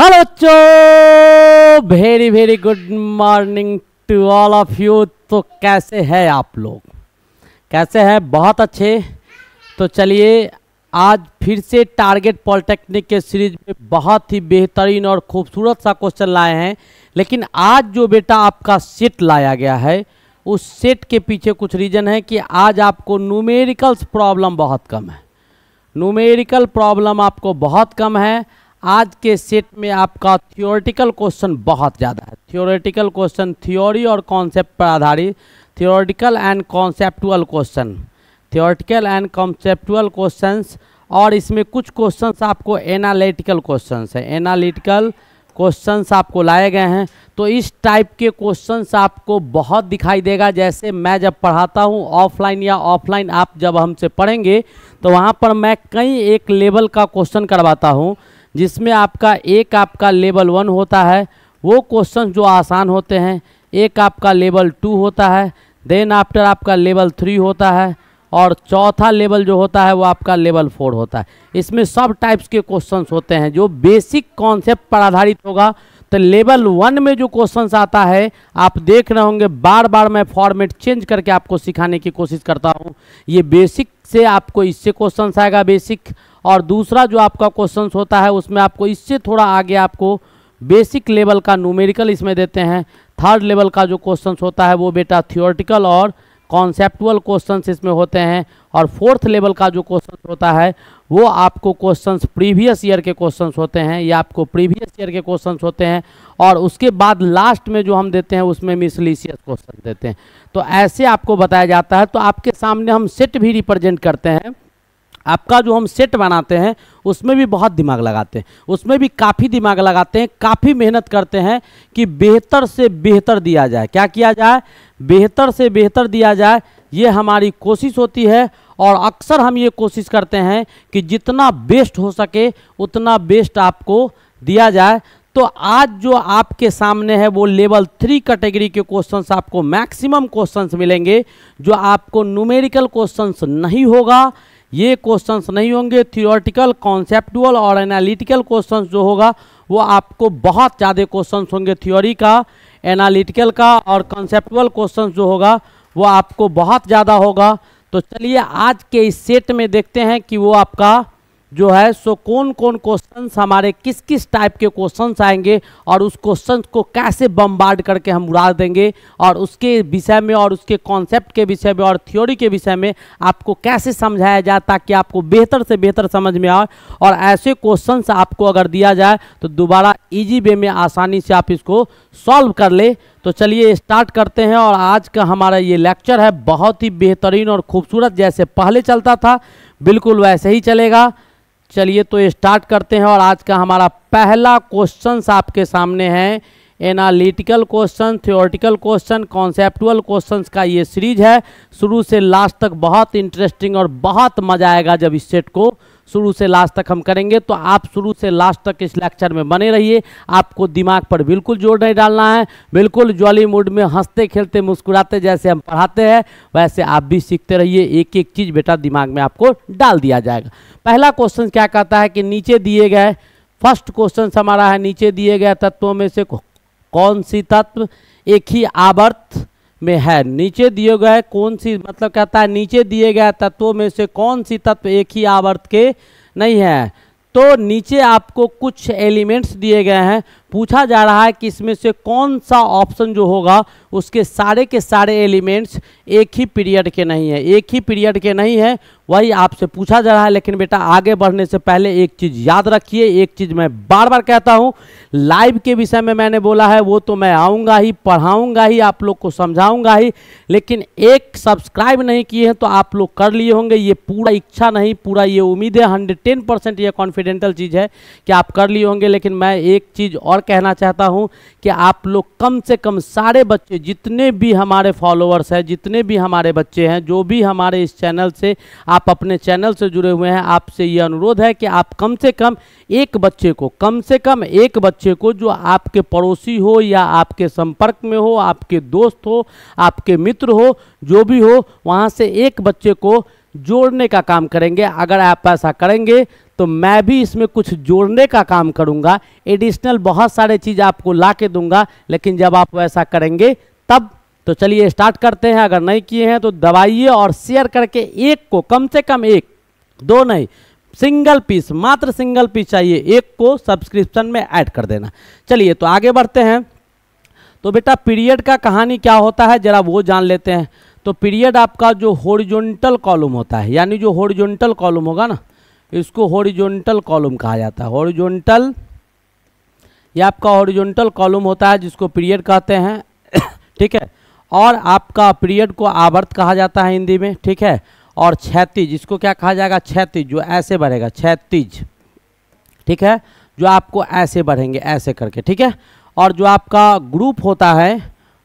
Hello चो, very very good morning to all of you. तो कैसे हैं आप लोग? कैसे हैं? बहुत अच्छे। तो चलिए, आज फिर से टारगेट पॉलिटेक्निक के सीरीज में बहुत ही बेहतरीन और खूबसूरत सा क्वेश्चन लाए हैं। लेकिन आज जो बेटा आपका सेट लाया गया है, उस सेट के पीछे कुछ रीज़न है कि आज आपको न्यूमेरिकल्स प्रॉब्लम बहुत कम है। न्यूमेरिकल प्रॉब्लम आपको बहुत कम है। आज के सेट में आपका थियोरेटिकल क्वेश्चन बहुत ज़्यादा है। थियोरेटिकल क्वेश्चन, थ्योरी और कॉन्सेप्ट पर आधारित theoretical and conceptual question, theoretical and conceptual questions, और इसमें कुछ क्वेश्चंस आपको एनालिटिकल क्वेश्चंस है, एनालिटिकल क्वेश्चंस आपको लाए गए हैं। तो इस टाइप के क्वेश्चंस आपको बहुत दिखाई देगा। जैसे मैं जब पढ़ाता हूँ ऑफलाइन या ऑफलाइन आप जब हमसे पढ़ेंगे तो वहाँ पर मैं कई एक लेवल का क्वेश्चन करवाता हूँ, जिसमें आपका लेवल 1 होता है, वो क्वेश्चन जो आसान होते हैं, एक आपका लेवल 2 होता है, देन आफ्टर आपका लेवल 3 होता है, और चौथा लेवल जो होता है वो आपका लेवल 4 होता है। इसमें सब टाइप्स के क्वेश्चंस होते हैं। जो बेसिक कॉन्सेप्ट पर आधारित होगा, तो लेवल 1 में जो क्वेश्चंस आता है, आप देख रहे होंगे बार बार मैं फॉर्मेट चेंज करके आपको सिखाने की कोशिश करता हूं। ये बेसिक से आपको इससे क्वेश्चंस आएगा बेसिक, और दूसरा जो आपका क्वेश्चंस होता है उसमें आपको इससे थोड़ा आगे आपको बेसिक लेवल का न्यूमेरिकल इसमें देते हैं। थर्ड लेवल का जो क्वेश्चंस होता है वो बेटा थियोरेटिकल और कॉन्सेप्टुअल क्वेश्चंस इसमें होते हैं, और फोर्थ लेवल का जो क्वेश्चंस होता है वो आपको क्वेश्चंस प्रीवियस ईयर के क्वेश्चंस होते हैं, या आपको प्रीवियस ईयर के क्वेश्चंस होते हैं, और उसके बाद लास्ट में जो हम देते हैं उसमें मिसलिशियस क्वेश्चन देते हैं। तो ऐसे आपको बताया जाता है। तो आपके सामने हम सेट भी रिप्रेजेंट करते हैं। आपका जो हम सेट बनाते हैं उसमें भी बहुत दिमाग लगाते हैं, उसमें भी काफ़ी दिमाग लगाते हैं, काफ़ी मेहनत करते हैं कि बेहतर से बेहतर दिया जाए। क्या किया जाए? बेहतर से बेहतर दिया जाए, ये हमारी कोशिश होती है। और अक्सर हम ये कोशिश करते हैं कि जितना बेस्ट हो सके उतना बेस्ट आपको दिया जाए। तो आज जो आपके सामने है वो लेवल 3 कैटेगरी के क्वेश्चंस, आपको मैक्सिमम क्वेश्चंस मिलेंगे। जो आपको न्यूमेरिकल क्वेश्चंस नहीं होगा, ये क्वेश्चंस नहीं होंगे। थियोरेटिकल, कॉन्सेप्टुअल और एनालिटिकल क्वेश्चंस जो होगा वो आपको बहुत ज़्यादा क्वेश्चंस होंगे। थ्योरी का, एनालिटिकल का और कॉन्सेप्टुअल क्वेश्चंस जो होगा वो आपको बहुत ज़्यादा होगा। तो चलिए आज के इस सेट में देखते हैं कि वो आपका जो है सो कौन कौन क्वेश्चंस हमारे किस किस टाइप के क्वेश्चंस आएंगे, और उस क्वेश्चंस को कैसे बम्बार्ड करके हम उड़ा देंगे, और उसके विषय में और उसके कॉन्सेप्ट के विषय में और थ्योरी के विषय में आपको कैसे समझाया जाए ताकि आपको बेहतर से बेहतर समझ में आए। और ऐसे क्वेश्चंस आपको अगर दिया जाए तो दोबारा ईजी वे में आसानी से आप इसको सॉल्व कर ले। तो चलिए स्टार्ट करते हैं। और आज का हमारा ये लेक्चर है बहुत ही बेहतरीन और खूबसूरत, जैसे पहले चलता था बिल्कुल वैसे ही चलेगा। चलिए तो स्टार्ट करते हैं। और आज का हमारा पहला क्वेश्चंस आपके सामने है analytical question, theoretical question, conceptual questions का ये सीरीज है। शुरू से लास्ट तक बहुत इंटरेस्टिंग और बहुत मज़ा आएगा जब इस सेट को शुरू से लास्ट तक हम करेंगे। तो आप शुरू से लास्ट तक इस लेक्चर में बने रहिए। आपको दिमाग पर बिल्कुल जोर नहीं डालना है, बिल्कुल जॉली मूड में हंसते खेलते मुस्कुराते जैसे हम पढ़ाते हैं वैसे आप भी सीखते रहिए। एक एक चीज़ बेटा दिमाग में आपको डाल दिया जाएगा। पहला क्वेश्चन क्या कहता है कि नीचे दिए गए, फर्स्ट क्वेश्चन हमारा है, नीचे दिए गए तत्वों में से कौन सी तत्व एक ही आवर्त में है? नीचे दिए गए कौन सी, मतलब कहता है नीचे दिए गए तत्वों में से कौन सी तत्व एक ही आवर्त के नहीं है। तो नीचे आपको कुछ एलिमेंट्स दिए गए हैं, पूछा जा रहा है कि इसमें से कौन सा ऑप्शन जो होगा उसके सारे के सारे एलिमेंट्स एक ही पीरियड के नहीं है, एक ही पीरियड के नहीं है, वही आपसे पूछा जा रहा है। लेकिन बेटा आगे बढ़ने से पहले एक चीज़ याद रखिए, एक चीज़ मैं बार बार कहता हूँ, लाइव के विषय में मैंने बोला है वो तो मैं आऊँगा ही, पढ़ाऊँगा ही, आप लोग को समझाऊँगा ही। लेकिन एक सब्सक्राइब नहीं किए हैं तो आप लोग कर लिए होंगे, ये पूरा इच्छा नहीं, पूरा ये उम्मीद है, 110% ये कॉन्फिडेंटल चीज़ है कि आप कर लिए होंगे। लेकिन मैं एक चीज़ और कहना चाहता हूँ कि आप लोग कम से कम सारे बच्चे, जितने भी हमारे फॉलोअर्स हैं, जितने भी हमारे बच्चे हैं, जो भी हमारे इस चैनल से, आप अपने चैनल से जुड़े हुए हैं, आपसे ये अनुरोध है कि आप कम से कम एक बच्चे को जो आपके पड़ोसी हो या आपके संपर्क में हो, आपके दोस्त हो, आपके मित्र हो, जो भी हो, वहाँ से एक बच्चे को जोड़ने का काम करेंगे। अगर आप ऐसा करेंगे तो मैं भी इसमें कुछ जोड़ने का काम करूंगा, एडिशनल बहुत सारे चीज़ आपको ला के दूंगा, लेकिन जब आप वैसा करेंगे तब। तो चलिए स्टार्ट करते हैं। अगर नहीं किए हैं तो दबाइए और शेयर करके एक को, कम से कम एक, दो नहीं, सिंगल पीस, मात्र सिंगल पीस चाहिए, एक को सब्सक्रिप्शन में ऐड कर देना। चलिए तो आगे बढ़ते हैं। तो बेटा पीरियड का कहानी क्या होता है जरा वो जान लेते हैं। तो पीरियड आपका जो हॉरिजॉन्टल कॉलम होता है, यानी जो हॉरिजॉन्टल कॉलम होगा ना, इसको हॉरिजॉन्टल कॉलम कहा जाता है। हॉरिजॉन्टल, ये आपका हॉरिजॉन्टल कॉलम होता है जिसको पीरियड कहते हैं, ठीक है। और आपका पीरियड को आवर्त कहा जाता है हिंदी में, ठीक है। और क्षैतिज, इसको क्या कहा जाएगा, क्षैतिज, जो ऐसे बढ़ेगा, क्षैतिज, ठीक है, जो आपको ऐसे बढ़ेंगे ऐसे करके, ठीक है। और जो आपका ग्रुप होता है,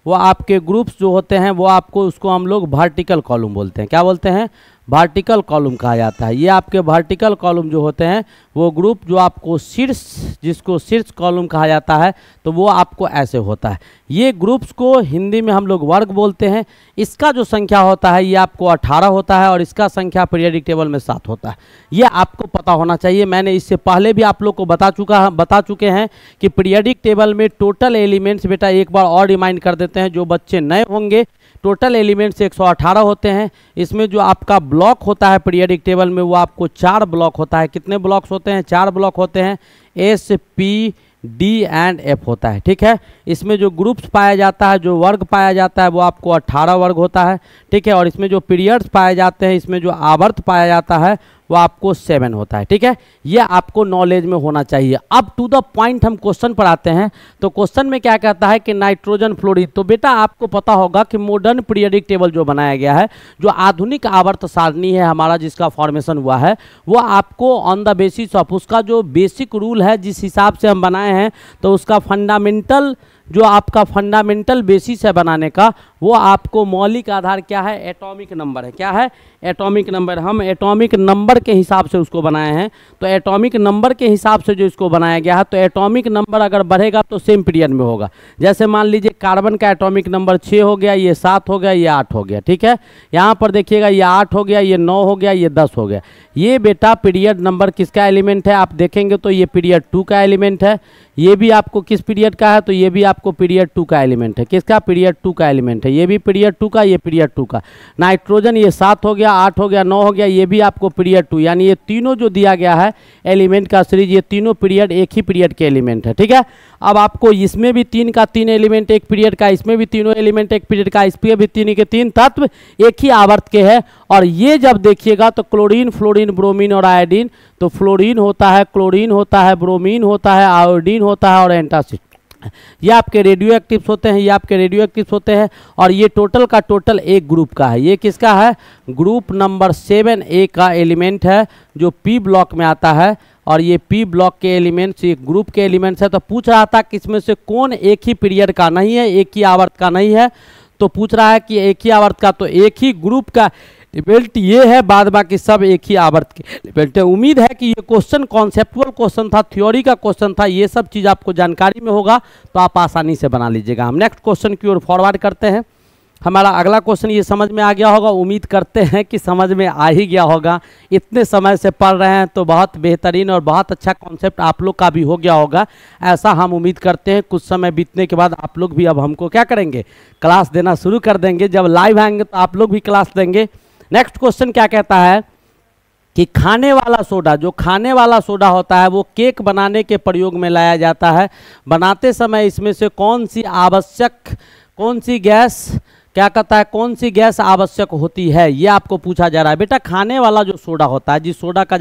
वो आपके ग्रुप्स जो होते हैं वो आपको, उसको हम लोग वर्टिकल कॉलम बोलते हैं। क्या बोलते हैं, वर्टिकल कॉलम कहा जाता है। ये आपके वर्टिकल कॉलम जो होते हैं वो ग्रुप, जो आपको शीर्ष, जिसको शीर्ष कॉलम कहा जाता है, तो वो आपको ऐसे होता है। ये ग्रुप्स को हिंदी में हम लोग वर्ग बोलते हैं। इसका जो संख्या होता है ये आपको 18 होता है और इसका संख्या पीरियडिक टेबल में 7 होता है। ये आपको पता होना चाहिए। मैंने इससे पहले भी आप लोग को बता चुके हैं कि पीरियडिक टेबल में टोटल एलिमेंट्स, बेटा एक बार और रिमाइंड कर देते हैं जो बच्चे नए होंगे, टोटल एलिमेंट्स 118 होते हैं। इसमें जो आपका ब्लॉक होता है पीरियडिक टेबल में वो आपको 4 ब्लॉक होता है। कितने ब्लॉक्स होते हैं, 4 ब्लॉक होते हैं, S, P, D and F होता है, ठीक है। इसमें जो ग्रुप्स पाया जाता है, जो वर्ग पाया जाता है वो आपको 18 वर्ग होता है, ठीक है। और इसमें जो पीरियड्स पाए जाते हैं, इसमें जो आवर्त पाया जाता है वो आपको 7 होता है, ठीक है। ये आपको नॉलेज में होना चाहिए। अब टू द पॉइंट हम क्वेश्चन पर आते हैं। तो क्वेश्चन में क्या कहता है कि नाइट्रोजन फ्लोरीन। तो बेटा आपको पता होगा कि मॉडर्न पीरियडिक टेबल जो बनाया गया है, जो आधुनिक आवर्त सारणी है हमारा, जिसका फॉर्मेशन हुआ है, वो आपको ऑन द बेसिस ऑफ, उसका जो बेसिक रूल है जिस हिसाब से हम बनाए हैं, तो उसका फंडामेंटल, जो आपका फंडामेंटल बेसिस है बनाने का, वो आपको मौलिक आधार क्या है, एटॉमिक नंबर है। क्या है, एटॉमिक नंबर। हम एटॉमिक नंबर के हिसाब से उसको बनाए हैं। तो एटॉमिक नंबर के हिसाब से जो इसको बनाया गया है, तो एटॉमिक नंबर अगर बढ़ेगा तो सेम पीरियड में होगा। जैसे मान लीजिए कार्बन का एटॉमिक नंबर 6 हो गया, ये 7 हो गया, ये 8 हो गया, ठीक है। यहाँ पर देखिएगा ये 8 हो गया, ये 9 हो गया, ये 10 हो गया। ये बेटा पीरियड नंबर किसका एलिमेंट है, आप देखेंगे तो ये पीरियड 2 का एलिमेंट है। ये भी आपको किस पीरियड का है, तो ये भी आपको पीरियड 2 का एलिमेंट है। किसका, पीरियड 2 का एलिमेंट है। ये भी पीरियड 2 का, ये पीरियड 2 का। नाइट्रोजन ये 7 हो गया, 8 हो गया, 9 हो गया, ये भी आपको पीरियड 2, यानी ये तीनों जो दिया गया है एलिमेंट का सीरीज, ये तीनों पीरियड एक ही पीरियड के एलिमेंट है, ठीक है। अब आपको इसमें भी 3 का 3 एलिमेंट एक पीरियड का, इसमें भी तीनों एलिमेंट एक पीरियड का, इसमें भी 3 के 3 तत्व एक ही आवर्त के है। और ये जब देखिएगा तो क्लोरीन, फ्लोरीन, ब्रोमीन और आयोडीन। तो फ्लोरीन होता है, क्लोरीन होता है, ब्रोमीन होता है, आयोडीन होता है और एंटासिड। ये आपके रेडियो एक्टिव्स होते हैं, ये आपके रेडियो एक्टिव्स होते हैं। और ये टोटल का टोटल एक ग्रुप का है। ये किसका है, ग्रुप नंबर 7A का एलिमेंट है, जो पी ब्लॉक में आता है। और ये पी ब्लॉक के एलिमेंट्स, ये ग्रुप के एलिमेंट्स है। तो पूछ रहा था कि इसमें से कौन एक ही पीरियड का नहीं है, एक ही आवर्त का नहीं है। तो पूछ रहा है कि एक ही आवर्त का, तो एक ही ग्रुप का बेल्ट ये है, बाद बाकी सब एक ही आवर्त के बेल्ट है। उम्मीद है कि ये क्वेश्चन कॉन्सेप्चुअल क्वेश्चन था, थ्योरी का क्वेश्चन था। ये सब चीज़ आपको जानकारी में होगा तो आप आसानी से बना लीजिएगा। हम नेक्स्ट क्वेश्चन की ओर फॉरवर्ड करते हैं। हमारा अगला क्वेश्चन, ये समझ में आ गया होगा, उम्मीद करते हैं कि समझ में आ ही गया होगा। इतने समय से पढ़ रहे हैं तो बहुत बेहतरीन और बहुत अच्छा कॉन्सेप्ट आप लोग का भी हो गया होगा, ऐसा हम उम्मीद करते हैं। कुछ समय बीतने के बाद आप लोग भी अब हमको क्या करेंगे, क्लास देना शुरू कर देंगे। जब लाइव आएंगे तो आप लोग भी क्लास देंगे। नेक्स्ट क्वेश्चन क्या कहता है कि खाने वाला सोडा, जो खाने वाला सोडा होता है वो केक बनाने के प्रयोग में लाया जाता है। बनाते समय इसमें से कौन सी आवश्यक, कौन सी गैस, क्या कहता है, कौन सी गैस आवश्यक होती है, ये आपको पूछा जा रहा है। बेटा खाने वाला जो सोडा होता है, जिस सोडा का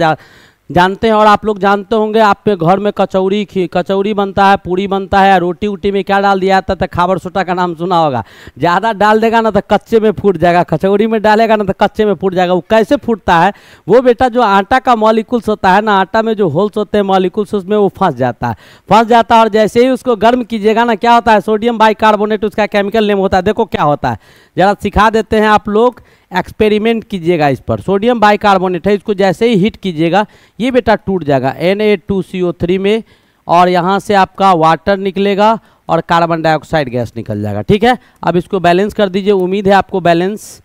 जानते हैं और आप लोग जानते होंगे, आपके घर में कचौड़ी बनता है, पूरी बनता है, रोटी उटी में क्या डाल दिया जाता है, तो खाबर सोडा का नाम सुना होगा। ज़्यादा डाल देगा ना तो कच्चे में फूट जाएगा, कचौड़ी में डालेगा ना तो कच्चे में फूट जाएगा। वो कैसे फूटता है, वो बेटा जो आटा का मॉलिक्यूल्स होता है ना, आटा में जो होल्स होते हैं मॉलिक्यूल्स, उसमें वो फंस जाता है। और जैसे ही उसको गर्म कीजिएगा ना, क्या होता है, सोडियम बाइकार्बोनेट उसका केमिकल नेम होता है। देखो क्या होता है, ज़रा सिखा देते हैं, आप लोग एक्सपेरिमेंट कीजिएगा इस पर। सोडियम बाइकार्बोनेट है, इसको जैसे ही हीट कीजिएगा ये बेटा टूट जाएगा Na2CO3 में, और यहाँ से आपका वाटर निकलेगा और कार्बन डाइऑक्साइड गैस निकल जाएगा, ठीक है। अब इसको बैलेंस कर दीजिए। उम्मीद है आपको बैलेंस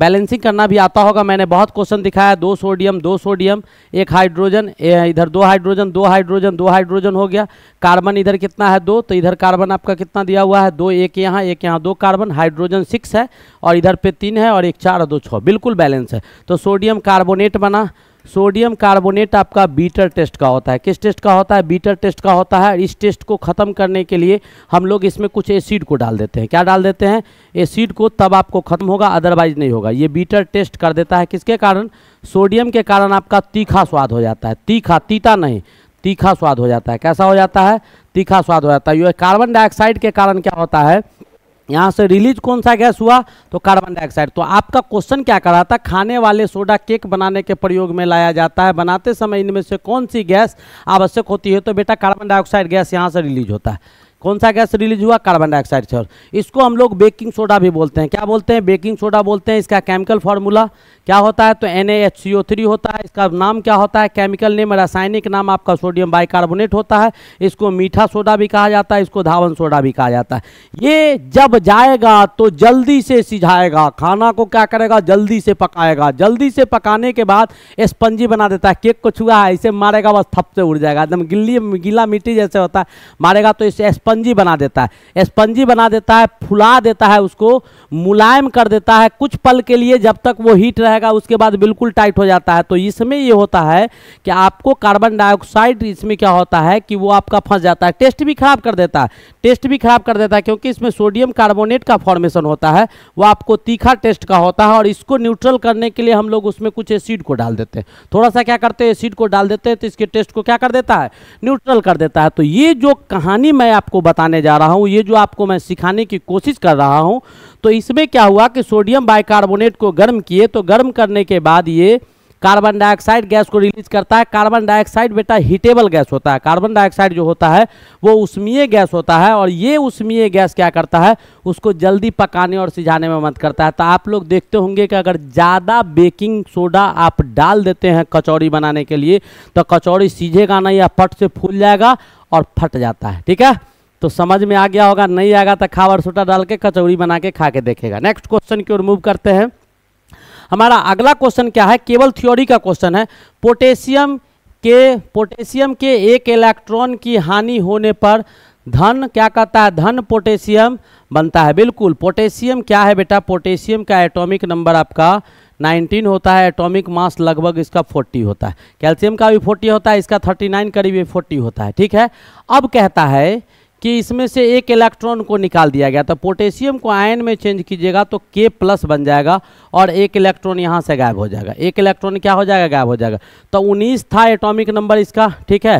बैलेंसिंग करना भी आता होगा, मैंने बहुत क्वेश्चन दिखाया, 2 सोडियम 2 सोडियम, 1 हाइड्रोजन, इधर 2 हाइड्रोजन 2 हाइड्रोजन 2 हाइड्रोजन हो गया। कार्बन इधर कितना है 2, तो इधर कार्बन आपका कितना दिया हुआ है 2, एक यहाँ 2 कार्बन, हाइड्रोजन 6 है और इधर पे 3 है और 1 4 2 6, बिल्कुल बैलेंस है। तो सोडियम कार्बोनेट बना। सोडियम कार्बोनेट आपका बीटर टेस्ट का होता है, किस टेस्ट का होता है? बीटर टेस्ट का होता है। इस टेस्ट को ख़त्म करने के लिए हम लोग इसमें कुछ एसिड को डाल देते हैं। क्या डाल देते हैं? एसिड को, तब आपको ख़त्म होगा, अदरवाइज नहीं होगा। ये बीटर टेस्ट कर देता है, किसके कारण? सोडियम के कारण आपका तीखा स्वाद हो जाता है, तीखा, तीता नहीं, तीखा स्वाद हो जाता है। कैसा हो जाता है? तीखा स्वाद हो जाता है। ये कार्बन डाइऑक्साइड के कारण क्या होता है, यहाँ से रिलीज कौन सा गैस हुआ? तो कार्बन डाइऑक्साइड। तो आपका क्वेश्चन क्या कर रहा था? खाने वाले सोडा केक बनाने के प्रयोग में लाया जाता है, बनाते समय इनमें से कौन सी गैस आवश्यक होती है? तो बेटा कार्बन डाइऑक्साइड गैस यहाँ से रिलीज होता है। कौन सा गैस रिलीज हुआ? कार्बन डाइऑक्साइड से। इसको हम लोग बेकिंग सोडा भी बोलते हैं। क्या बोलते हैं? बेकिंग सोडा बोलते हैं। इसका केमिकल फार्मूला क्या होता है? तो NaHCO3 होता है। इसका नाम क्या होता है? केमिकल नेम, रासायनिक नाम आपका सोडियम बाइकार्बोनेट होता है। इसको मीठा सोडा भी कहा जाता है, इसको धावन सोडा भी कहा जाता है। ये जब जाएगा तो जल्दी से सिझाएगा, खाना को क्या करेगा? जल्दी से पकाएगा। जल्दी से पकाने के बाद स्पंजी बना देता है। केक को छुआ है, इसे मारेगा बस थप से उड़ जाएगा, एकदम गीला मिट्टी जैसे होता है। मारेगा तो इसे स्पंजी बना देता है, स्पंजी बना देता है, फुला देता है, उसको मुलायम कर देता है कुछ पल के लिए, जब तक वो हीट रहेगा। उसके बाद बिल्कुल टाइट हो जाता है। तो इसमें ये होता है कि आपको कार्बन डाइऑक्साइड, इसमें क्या होता है कि वो आपका फंस जाता है, टेस्ट भी खराब कर देता है, टेस्ट भी खराब कर देता है, क्योंकि इसमें सोडियम कार्बोनेट का फॉर्मेशन होता है, वो आपको तीखा टेस्ट का होता है। और इसको न्यूट्रल करने के लिए हम लोग उसमें कुछ एसिड को डाल देते हैं, थोड़ा सा क्या करते हैं? एसिड को डाल देते हैं, तो इसके टेस्ट को क्या कर देता है? न्यूट्रल कर देता है। तो ये जो कहानी मैं आपको बताने जा रहा हूं, ये जो आपको मैं सिखाने की कोशिश कर रहा हूं, तो इसमें क्या हुआ कि सोडियम बाइकार्बोनेट को गर्म किए, तो गर्म करने के बाद ये कार्बन डाइऑक्साइड गैस को रिलीज करता है। कार्बन डाइऑक्साइड बेटा हीटेबल गैस होता है। कार्बन डाइऑक्साइड जो होता है वो उष्मीय गैस होता है, और ये उष्मीय गैस क्या करता है? उसको जल्दी पकाने और सिझाने में मदद करता है। तो आप लोग देखते होंगे कि अगर ज़्यादा बेकिंग सोडा आप डाल देते हैं कचौड़ी बनाने के लिए, तो कचौड़ी सीझेगा नहीं, या फट से फूल जाएगा और फट जाता है। ठीक है, तो समझ में आ गया होगा, नहीं आएगा तो खावर सोडा डाल के कचौड़ी बना के खा के देखेगा। नेक्स्ट क्वेश्चन की ओर मूव करते हैं। हमारा अगला क्वेश्चन क्या है? केवल थ्योरी का क्वेश्चन है। पोटेशियम के 1 इलेक्ट्रॉन की हानि होने पर धन क्या कहता है? धन पोटेशियम बनता है। बिल्कुल, पोटेशियम क्या है बेटा? पोटेशियम का एटॉमिक नंबर आपका 19 होता है, एटॉमिक मास लगभग इसका 40 होता है। कैल्शियम का भी 40 होता है, इसका 39 करीब 40 होता है। ठीक है, अब कहता है कि इसमें से 1 इलेक्ट्रॉन को निकाल दिया गया, तो पोटेशियम को आयन में चेंज कीजिएगा तो K+ बन जाएगा, और 1 इलेक्ट्रॉन यहाँ से गायब हो जाएगा। 1 इलेक्ट्रॉन क्या हो जाएगा? गायब हो जाएगा। तो 19 था एटॉमिक नंबर इसका। ठीक है,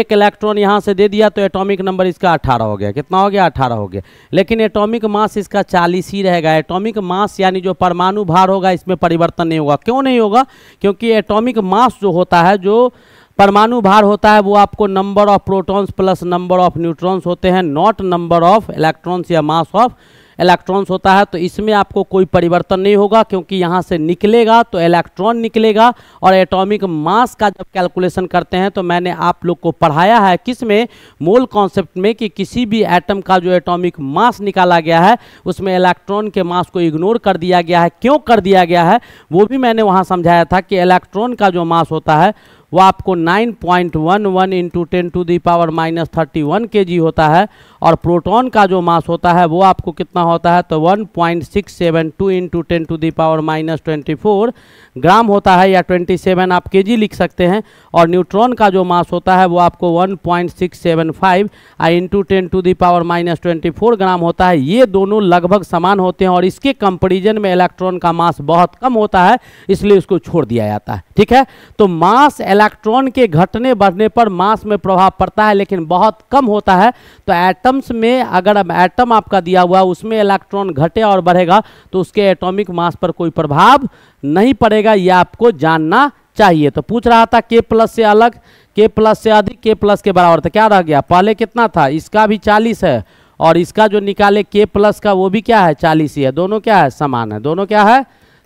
1 इलेक्ट्रॉन यहाँ से दे दिया तो एटॉमिक नंबर इसका 18 हो गया। कितना हो गया? 18 हो गया। लेकिन एटॉमिक मास इसका 40 ही रहेगा। एटॉमिक मास यानी जो परमाणु भार होगा, इसमें परिवर्तन नहीं होगा। क्यों नहीं होगा? क्योंकि एटॉमिक मास जो होता है, जो परमाणु भार होता है, वो आपको number of protons plus number of neutrons होते हैं, नॉट नंबर ऑफ इलेक्ट्रॉन्स या मास ऑफ इलेक्ट्रॉन्स होता है। तो इसमें आपको कोई परिवर्तन नहीं होगा, क्योंकि यहाँ से निकलेगा तो इलेक्ट्रॉन निकलेगा। और एटॉमिक मास का जब कैलकुलेशन करते हैं, तो मैंने आप लोग को पढ़ाया है किस में, मोल कॉन्सेप्ट में, कि किसी भी एटम का जो एटॉमिक मास निकाला गया है, उसमें इलेक्ट्रॉन के मास को इग्नोर कर दिया गया है। क्यों कर दिया गया है वो भी मैंने वहाँ समझाया था कि इलेक्ट्रॉन का जो मास होता है वो आपको 9.11 × 10⁻¹³ kg होता है, और प्रोटॉन का जो मास होता है वो आपको कितना होता है? तो 1.672 × 10⁻¹⁴ ग्राम होता है, या 27 आप kg लिख सकते हैं। और न्यूट्रॉन का जो मास होता है वो आपको 1.675 × 10⁻¹⁴ ग्राम होता है। ये दोनों लगभग समान होते हैं, और इसके कंपेरिजन में इलेक्ट्रॉन का मास बहुत कम होता है, इसलिए इसको छोड़ दिया जाता है। ठीक है, तो मास इलेक्ट्रॉन के घटने बढ़ने पर मास में प्रभाव पड़ता है, लेकिन बहुत कम होता है। तो एटम्स में अगर अब एटम आपका दिया हुआ है, उसमें इलेक्ट्रॉन घटे और बढ़ेगा तो उसके एटॉमिक मास पर कोई प्रभाव नहीं पड़ेगा, यह आपको जानना चाहिए। तो पूछ रहा था K+ से अलग, K+ से अधिक, K+ के बराबर, तो क्या रह गया? पहले कितना था? इसका भी 40 है, और इसका जो निकाले K+ का वो भी क्या है? 40 ही है। दोनों क्या है?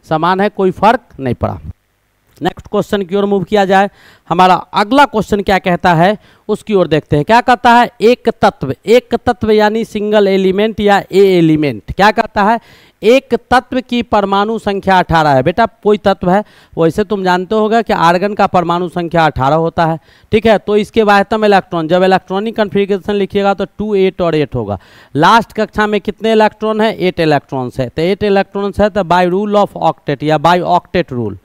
समान है। कोई फर्क नहीं पड़ा। नेक्स्ट क्वेश्चन की ओर मूव किया जाए। हमारा अगला क्वेश्चन क्या कहता है उसकी ओर देखते हैं। क्या कहता है? एक तत्व, एक तत्व यानी सिंगल एलिमेंट या ए एलिमेंट। क्या कहता है? एक तत्व की परमाणु संख्या 18 है। बेटा कोई तत्व है, वैसे तुम जानते होगा कि आर्गन का परमाणु संख्या 18 होता है, ठीक है। तो इसके बाह्यतम इलेक्ट्रॉन, जब इलेक्ट्रॉनिक कॉन्फ़िगरेशन लिखिएगा तो 2, 8 और 8 होगा। लास्ट कक्षा में कितने इलेक्ट्रॉन है? 8 इलेक्ट्रॉन्स है। तो 8 इलेक्ट्रॉन्स है तो बाय रूल ऑफ ऑक्टेट या by octet rule,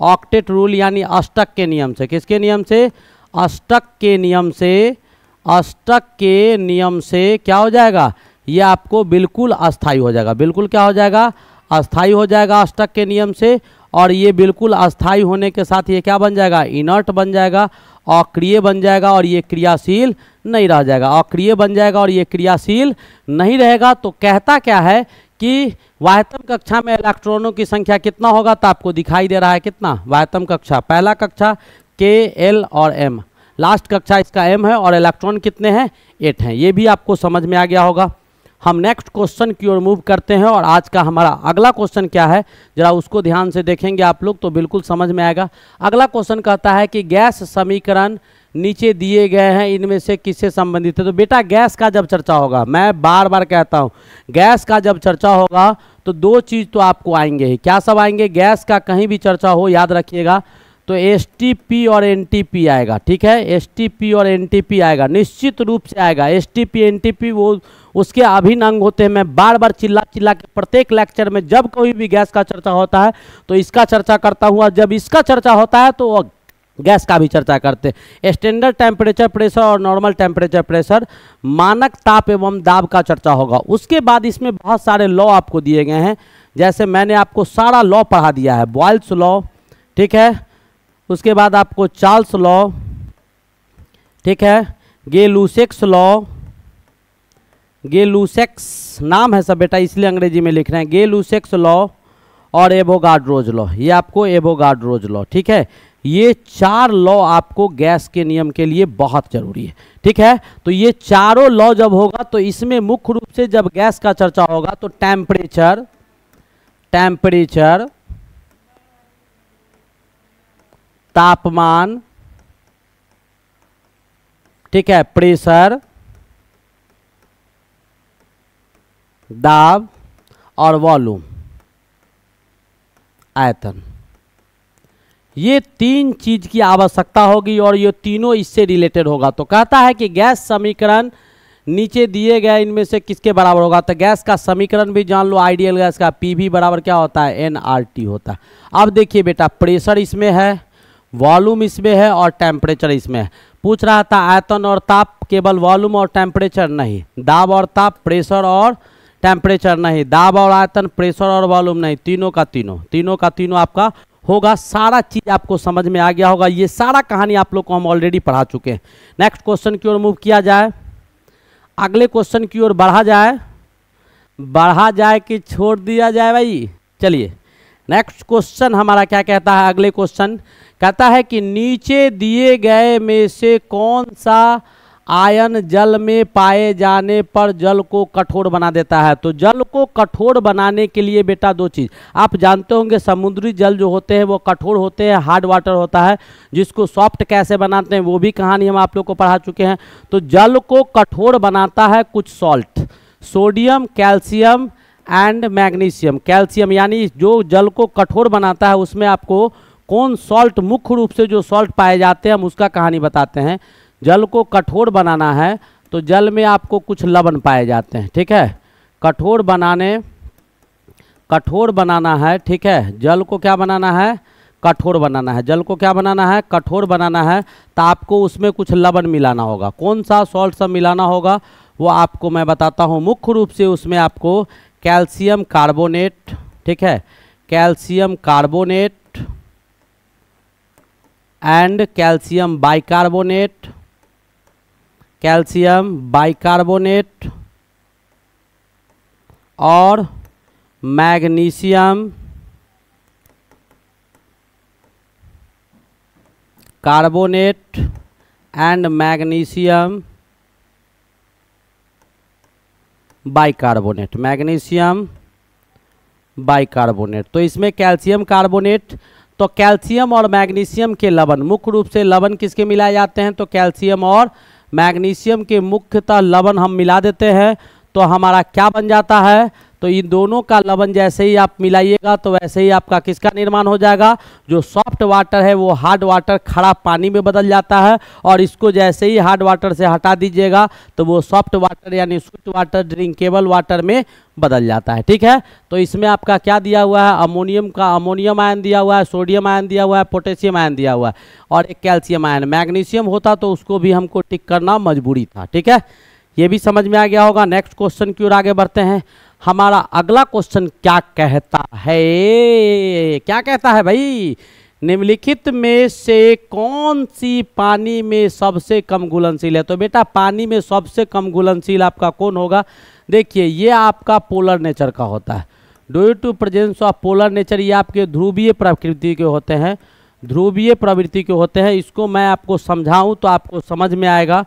octet rule यानी अष्टक के नियम से, किसके नियम से? अष्टक के नियम से। अष्टक के नियम से क्या हो जाएगा? ये आपको बिल्कुल अस्थाई हो जाएगा। बिल्कुल क्या हो जाएगा? अस्थाई हो जाएगा अष्टक के नियम से। और ये बिल्कुल अस्थाई होने के साथ ये क्या बन जाएगा? इनर्ट बन जाएगा, अक्रिय बन जाएगा और ये क्रियाशील नहीं रह जाएगा। अक्रिय बन जाएगा और ये क्रियाशील नहीं रहेगा। तो कहता क्या है कि बाह्यतम कक्षा में इलेक्ट्रॉनों की संख्या कितना होगा? तो आपको दिखाई दे रहा है कितना, बाह्यतम कक्षा पहला कक्षा के एल और एम, लास्ट कक्षा इसका एम है और इलेक्ट्रॉन कितने हैं? 8 हैं। ये भी आपको समझ में आ गया होगा। हम नेक्स्ट क्वेश्चन की ओर मूव करते हैं और आज का हमारा अगला क्वेश्चन क्या है जरा उसको ध्यान से देखेंगे आप लोग तो बिल्कुल समझ में आएगा। अगला क्वेश्चन कहता है कि गैस समीकरण नीचे दिए गए हैं, इनमें से किससे संबंधित है? तो बेटा गैस का जब चर्चा होगा, मैं बार बार कहता हूँ, गैस का जब चर्चा होगा तो दो चीज़ तो आपको आएंगे ही। क्या सब आएंगे? गैस का कहीं भी चर्चा हो याद रखिएगा तो एसटीपी और एनटीपी आएगा, ठीक है। एसटीपी और एनटीपी आएगा, निश्चित रूप से आएगा। एसटीपी एनटीपी वो उसके अभिन्न अंग होते हैं। मैं बार बार चिल्ला के प्रत्येक लेक्चर में जब कोई भी गैस का चर्चा होता है तो इसका चर्चा करता हूँ, जब इसका चर्चा होता है तो गैस का भी चर्चा करते हैं। स्टैंडर्ड टेम्परेचर प्रेशर और नॉर्मल टेम्परेचर प्रेशर, मानक ताप एवं दाब का चर्चा होगा। उसके बाद इसमें बहुत सारे लॉ आपको दिए गए हैं, जैसे मैंने आपको सारा लॉ पढ़ा दिया है, बॉयल्स लॉ, ठीक है। उसके बाद आपको चार्ल्स लॉ, ठीक है, गे-लुसेक्स लॉ, गे-लुसेक्स नाम है सब बेटा इसलिए अंग्रेजी में लिख रहे हैं, गे-लुसेक्स लॉ और एवोगाड्रोज लॉ। ये आपको एवोगाड्रोज लॉ, ठीक है, ये 4 लॉ आपको गैस के नियम के लिए बहुत जरूरी है, ठीक है। तो ये चारों लॉ जब होगा तो इसमें मुख्य रूप से जब गैस का चर्चा होगा तो टेम्परेचर, तापमान, ठीक है, प्रेशर, दाब और वॉल्यूम, आयतन, ये 3 चीज की आवश्यकता होगी और ये तीनों इससे रिलेटेड होगा। तो कहता है कि गैस समीकरण नीचे दिए गए इनमें से किसके बराबर होगा? तो गैस का समीकरण भी जान लो, आइडियल गैस का पीवी बराबर क्या होता है? एनआरटी होता है। अब देखिए बेटा प्रेशर इसमें है, वॉल्यूम इसमें है और टेम्परेचर इसमें है। पूछ रहा था आयतन और ताप, केवल वॉल्यूम और टेम्परेचर नहीं, दाब और ताप, प्रेशर और टेम्परेचर नहीं, दाब और आयतन, प्रेशर और वॉल्यूम नहीं, तीनों का तीनों आपका होगा। सारा चीज़ आपको समझ में आ गया होगा। ये सारा कहानी आप लोग को हम ऑलरेडी पढ़ा चुके हैं। नेक्स्ट क्वेश्चन की ओर मूव किया जाए, अगले क्वेश्चन की ओर बढ़ा जाए कि छोड़ दिया जाए भाई। चलिए नेक्स्ट क्वेश्चन हमारा क्या कहता है? अगले क्वेश्चन कहता है कि नीचे दिए गए में से कौन सा आयन जल में पाए जाने पर जल को कठोर बना देता है? तो जल को कठोर बनाने के लिए बेटा दो चीज़ आप जानते होंगे, समुद्री जल जो होते हैं वो कठोर होते हैं, हार्ड वाटर होता है, जिसको सॉफ्ट कैसे बनाते हैं वो भी कहानी हम आप लोग को पढ़ा चुके हैं। तो जल को कठोर बनाता है कुछ salt, sodium, calcium and magnesium. Calcium यानी जो जल को कठोर बनाता है उसमें आपको कौन सॉल्ट, मुख्य रूप से जो सॉल्ट पाए जाते हैं हम उसका कहानी बताते हैं। जल को कठोर बनाना है तो जल में आपको कुछ लवण पाए जाते हैं, ठीक है, कठोर बनाना है, ठीक है। जल को क्या बनाना है? कठोर बनाना है। जल को क्या बनाना है? कठोर बनाना है तो आपको उसमें कुछ लवण मिलाना होगा। कौन सा सॉल्ट सब मिलाना होगा वो आपको मैं बताता हूँ। मुख्य रूप से उसमें आपको कैल्शियम कार्बोनेट, ठीक है, calcium carbonate and calcium bicarbonate, और magnesium carbonate and magnesium bicarbonate, तो इसमें कैल्शियम कार्बोनेट तो कैल्शियम और मैग्नीशियम के लवण, मुख्य रूप से लवण किसके मिलाए जाते हैं, तो कैल्शियम और मैग्नीशियम के मुख्यतः लवण हम मिला देते हैं। तो हमारा क्या बन जाता है, तो इन दोनों का लवण जैसे ही आप मिलाइएगा तो वैसे ही आपका किसका निर्माण हो जाएगा, जो सॉफ्ट वाटर है वो हार्ड वाटर खड़ा पानी में बदल जाता है। और इसको जैसे ही हार्ड वाटर से हटा दीजिएगा तो वो सॉफ्ट वाटर यानी स्वीट वाटर, ड्रिंकेबल वाटर में बदल जाता है। ठीक है, तो इसमें आपका क्या दिया हुआ है, अमोनियम का अमोनियम आयन दिया हुआ है, सोडियम आयन दिया हुआ है, पोटेशियम आयन दिया हुआ है और एक कैल्शियम आयन। मैग्नीशियम होता तो उसको भी हमको टिक करना मजबूरी था। ठीक है, ये भी समझ में आ गया होगा। नेक्स्ट क्वेश्चन की ओर आगे बढ़ते हैं। हमारा अगला क्वेश्चन क्या कहता है, क्या कहता है भाई, निम्नलिखित में से कौन सी पानी में सबसे कम घुलनशील है। तो बेटा पानी में सबसे कम घुलनशील आपका कौन होगा, देखिए ये आपका पोलर नेचर का होता है, due to presence of polar nature, ये आपके ध्रुवीय प्रकृति के होते हैं, ध्रुवीय प्रवृत्ति के होते हैं। इसको मैं आपको समझाऊं तो आपको समझ में आएगा,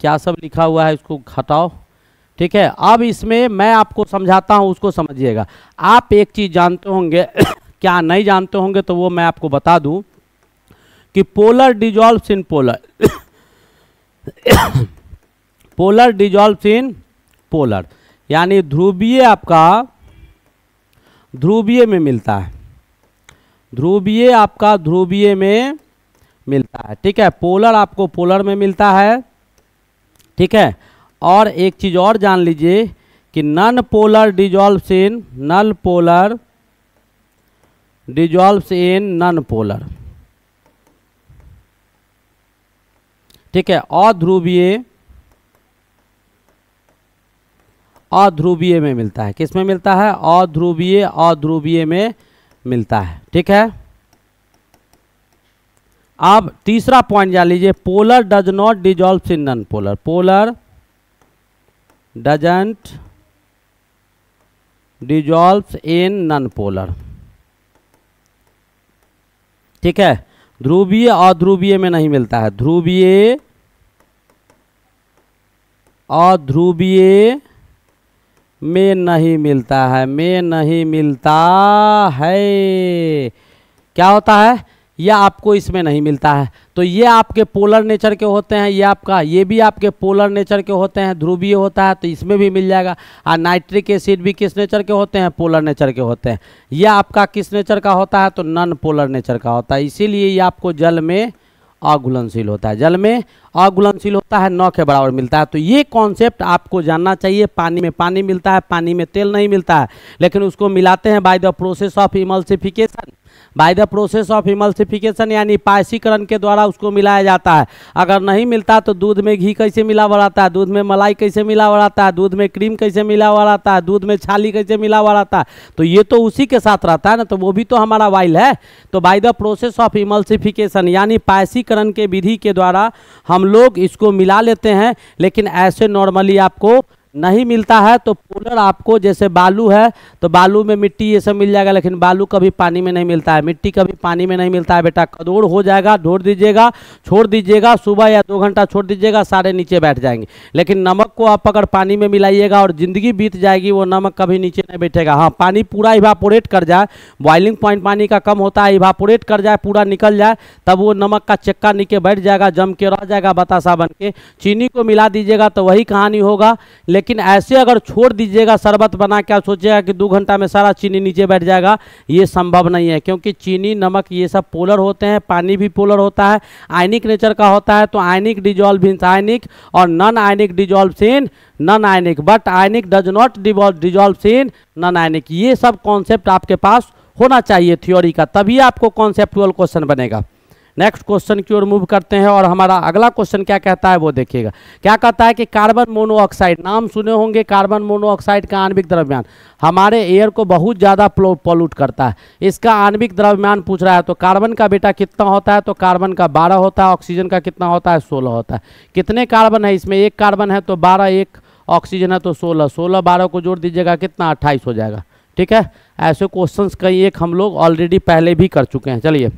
क्या सब लिखा हुआ है, इसको हटाओ। ठीक है, अब इसमें मैं आपको समझाता हूं, उसको समझिएगा। आप एक चीज़ जानते होंगे क्या नहीं जानते होंगे तो वो मैं आपको बता दूं कि polar dissolves in polar polar dissolves in polar, यानी ध्रुवीय आपका ध्रुवीय में मिलता है, ध्रुवीय आपका ध्रुवीय में मिलता है। ठीक है, पोलर आपको पोलर में मिलता है। ठीक है, और एक चीज़ और जान लीजिए कि non polar dissolves in, non polar dissolves in non polar. ठीक है, अध्रुवीय अध्रुवीय में मिलता है, किस में मिलता है, अध्रुवीय अध्रुवीय में मिलता है। ठीक है, अब तीसरा पॉइंट जान लीजिए, polar does not dissolves in non polar, polar doesn't dissolves in non polar. ठीक है, ध्रुवीय अध्रुवीय में नहीं मिलता है, ध्रुवीय अध्रुवीय में नहीं मिलता है, में नहीं मिलता है, क्या होता है, यह आपको इसमें नहीं मिलता है। तो ये आपके पोलर नेचर के होते हैं, ये आपका ये भी आपके पोलर नेचर के होते हैं, ध्रुवीय होता है तो इसमें भी मिल जाएगा। और नाइट्रिक एसिड भी किस नेचर के होते हैं, पोलर नेचर के होते हैं। ये आपका किस नेचर का होता है, तो नॉन पोलर नेचर का होता है, इसीलिए ये आपको जल में अघुलनशील होता है, जल में अघुलनशील होता है, 9 के बराबर मिलता है। तो ये कॉन्सेप्ट आपको जानना चाहिए। पानी में पानी मिलता है, पानी में तेल नहीं मिलता है, लेकिन उसको मिलाते हैं by the process of emulsification, by the process of emulsification यानी पायसीकरण के द्वारा उसको मिलाया जाता है। अगर नहीं मिलता तो दूध में घी कैसे मिला हुआ रहता है, दूध में मलाई कैसे मिला हुआ रहता है, दूध में क्रीम कैसे मिला हुआ रहता है, दूध में छाली कैसे मिला हुआ रहता है, तो ये तो उसी के साथ रहता है ना, तो वो भी तो हमारा वाइल है। तो by the process of emulsification यानी पायसीकरण के विधि के द्वारा हम लोग इसको मिला लेते हैं, लेकिन ऐसे नॉर्मली आपको नहीं मिलता है। तो पोलर आपको जैसे बालू है तो बालू में मिट्टी ये सब मिल जाएगा, लेकिन बालू कभी पानी में नहीं मिलता है, मिट्टी कभी पानी में नहीं मिलता है। बेटा कदोड़ हो जाएगा, ढोर दीजिएगा, छोड़ दीजिएगा, सुबह या 2 घंटा छोड़ दीजिएगा, सारे नीचे बैठ जाएंगे। लेकिन नमक को आप अगर पानी में मिलाइएगा और ज़िंदगी बीत जाएगी, वो नमक कभी नीचे नहीं बैठेगा। हाँ, पानी पूरा इवापोरेट कर जाए, बॉइलिंग पॉइंट पानी का कम होता है, इवापोरेट कर जाए, पूरा निकल जाए, तब वो नमक का चक्का नीचे बैठ जाएगा, जम के रह जाएगा बतासा बन के। चीनी को मिला दीजिएगा तो वही कहानी होगा, लेकिन ऐसे अगर छोड़ दीजिएगा शरबत बना के, आप सोचिएगा कि 2 घंटा में सारा चीनी नीचे बैठ जाएगा, ये संभव नहीं है, क्योंकि चीनी, नमक ये सब पोलर होते हैं, पानी भी पोलर होता है, आयनिक नेचर का होता है। तो आयनिक डिजॉल्व इन आयनिक और non ionic dissolve in non ionic, but ionic does not dissolve in non ionic. ये सब कॉन्सेप्ट आपके पास होना चाहिए थ्योरी का, तभी आपको कॉन्सेप्टुअल क्वेश्चन बनेगा। नेक्स्ट क्वेश्चन की ओर मूव करते हैं और हमारा अगला क्वेश्चन क्या कहता है वो देखिएगा। क्या कहता है कि कार्बन मोनोऑक्साइड, नाम सुने होंगे, कार्बन मोनोऑक्साइड का आणविक द्रव्यमान हमारे एयर को बहुत ज़्यादा पॉल्यूट करता है, इसका आणविक द्रव्यमान पूछ रहा है। तो कार्बन का बेटा कितना होता है, तो कार्बन का 12 होता है, ऑक्सीजन का कितना होता है, 16 होता है। कितने कार्बन है इसमें, 1 कार्बन है तो 12, 1 ऑक्सीजन है तो 16, 16 12 को जोड़ दीजिएगा कितना, 28 हो जाएगा। ठीक है, ऐसे क्वेश्चन कई एक हम लोग ऑलरेडी पहले भी कर चुके हैं। चलिए,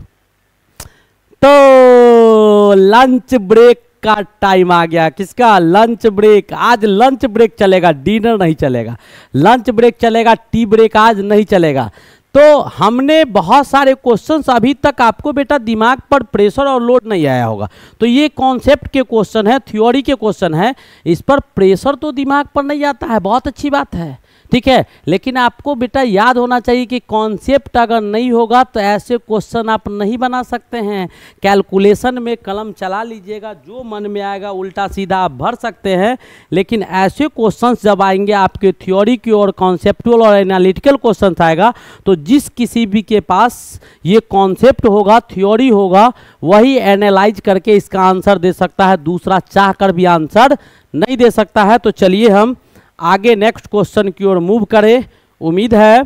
तो लंच ब्रेक का टाइम आ गया, किसका, लंच ब्रेक। आज लंच ब्रेक चलेगा, डिनर नहीं चलेगा, लंच ब्रेक चलेगा, टी ब्रेक आज नहीं चलेगा। तो हमने बहुत सारे क्वेश्चंस अभी तक आपको बेटा दिमाग पर प्रेशर और लोड नहीं आया होगा, तो ये कॉन्सेप्ट के क्वेश्चन है, थ्योरी के क्वेश्चन है, इस पर प्रेशर तो दिमाग पर नहीं आता है, बहुत अच्छी बात है, ठीक है। लेकिन आपको बेटा याद होना चाहिए कि कॉन्सेप्ट अगर नहीं होगा तो ऐसे क्वेश्चन आप नहीं बना सकते हैं। कैलकुलेशन में कलम चला लीजिएगा, जो मन में आएगा उल्टा सीधा आप भर सकते हैं, लेकिन ऐसे क्वेश्चंस जब आएंगे आपके थ्योरी की और कॉन्सेप्चुअल और एनालिटिकल क्वेश्चन आएगा तो जिस किसी भी के पास ये कॉन्सेप्ट होगा, थ्योरी होगा, वही एनालाइज करके इसका आंसर दे सकता है, दूसरा चाह कर भी आंसर नहीं दे सकता है। तो चलिए हम आगे नेक्स्ट क्वेश्चन की ओर मूव करें। उम्मीद है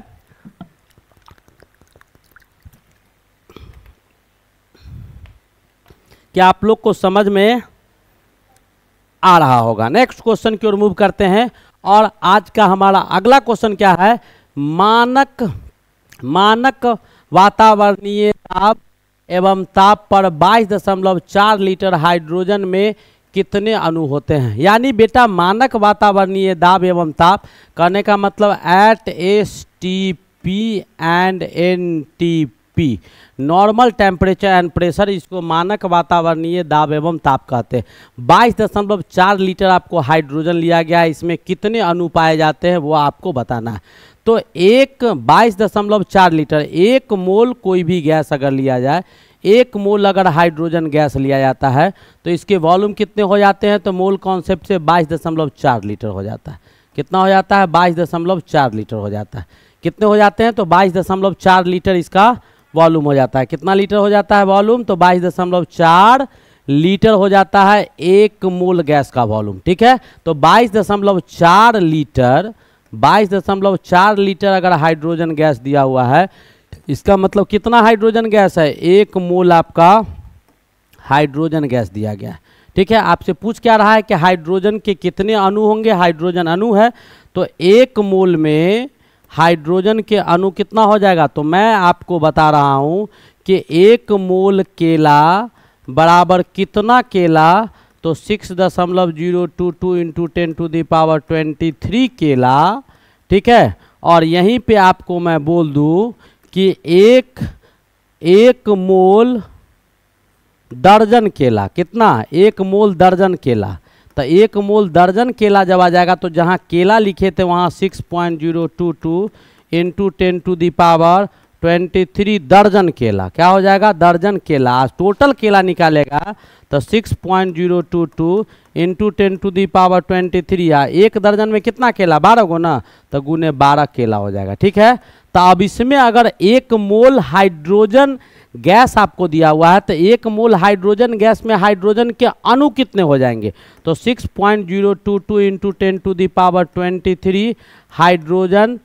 कि आप लोग को समझ में आ रहा होगा। नेक्स्ट क्वेश्चन की ओर मूव करते हैं और आज का हमारा अगला क्वेश्चन क्या है, मानक वातावरणीय ताप एवं ताप पर 22.4 लीटर हाइड्रोजन में कितने अणु होते हैं। यानी बेटा मानक वातावरणीय दाब एवं ताप करने का मतलब at S T P and N T P, normal temperature and pressure, इसको मानक वातावरणीय दाब एवं ताप कहते हैं। 22.4 लीटर आपको हाइड्रोजन लिया गया है, इसमें कितने अणु पाए जाते हैं वो आपको बताना है। तो एक 22.4 लीटर, एक मोल कोई भी गैस अगर लिया जाए, एक मोल अगर हाइड्रोजन गैस लिया जाता है तो इसके वॉल्यूम कितने हो जाते हैं, तो मोल कॉन्सेप्ट से 22.4 लीटर हो जाता है। कितना हो जाता है, 22.4 लीटर हो जाता है। कितने हो जाते हैं, तो 22.4 लीटर इसका वॉल्यूम हो जाता है। कितना लीटर हो जाता है वॉल्यूम, तो 22.4 लीटर हो जाता है एक मोल गैस का वॉल्यूम, ठीक है। तो 22.4 लीटर अगर हाइड्रोजन गैस दिया हुआ है, इसका मतलब कितना हाइड्रोजन गैस है, एक मोल आपका हाइड्रोजन गैस दिया गया है, ठीक है। आपसे पूछ क्या रहा है कि हाइड्रोजन के कितने अणु होंगे, हाइड्रोजन अणु है तो एक मोल में हाइड्रोजन के अणु कितना हो जाएगा। तो मैं आपको बता रहा हूं कि एक मोल केला बराबर कितना केला, तो 6.022 इंटू 10⁻23 केला, ठीक है। और यहीं पे आपको मैं बोल दूं कि एक मोल दर्जन केला, कितना, एक मोल दर्जन केला, तो एक मोल दर्जन केला जब आ जाएगा तो जहाँ केला लिखे थे वहाँ 6.022 इंटू 10⁻23 दर्जन केला, क्या हो जाएगा, दर्जन केला। आज टोटल केला निकालेगा तो 6.022 इंटू 10⁻23, या एक दर्जन में कितना केला, 12 गुना, तो गुने 12 केला हो जाएगा, ठीक है। तो अब इसमें अगर एक मोल हाइड्रोजन गैस आपको दिया हुआ है तो एक मोल हाइड्रोजन गैस में हाइड्रोजन के अणु कितने हो जाएंगे, तो 6.022 इंटू 10⁻23 हाइड्रोजन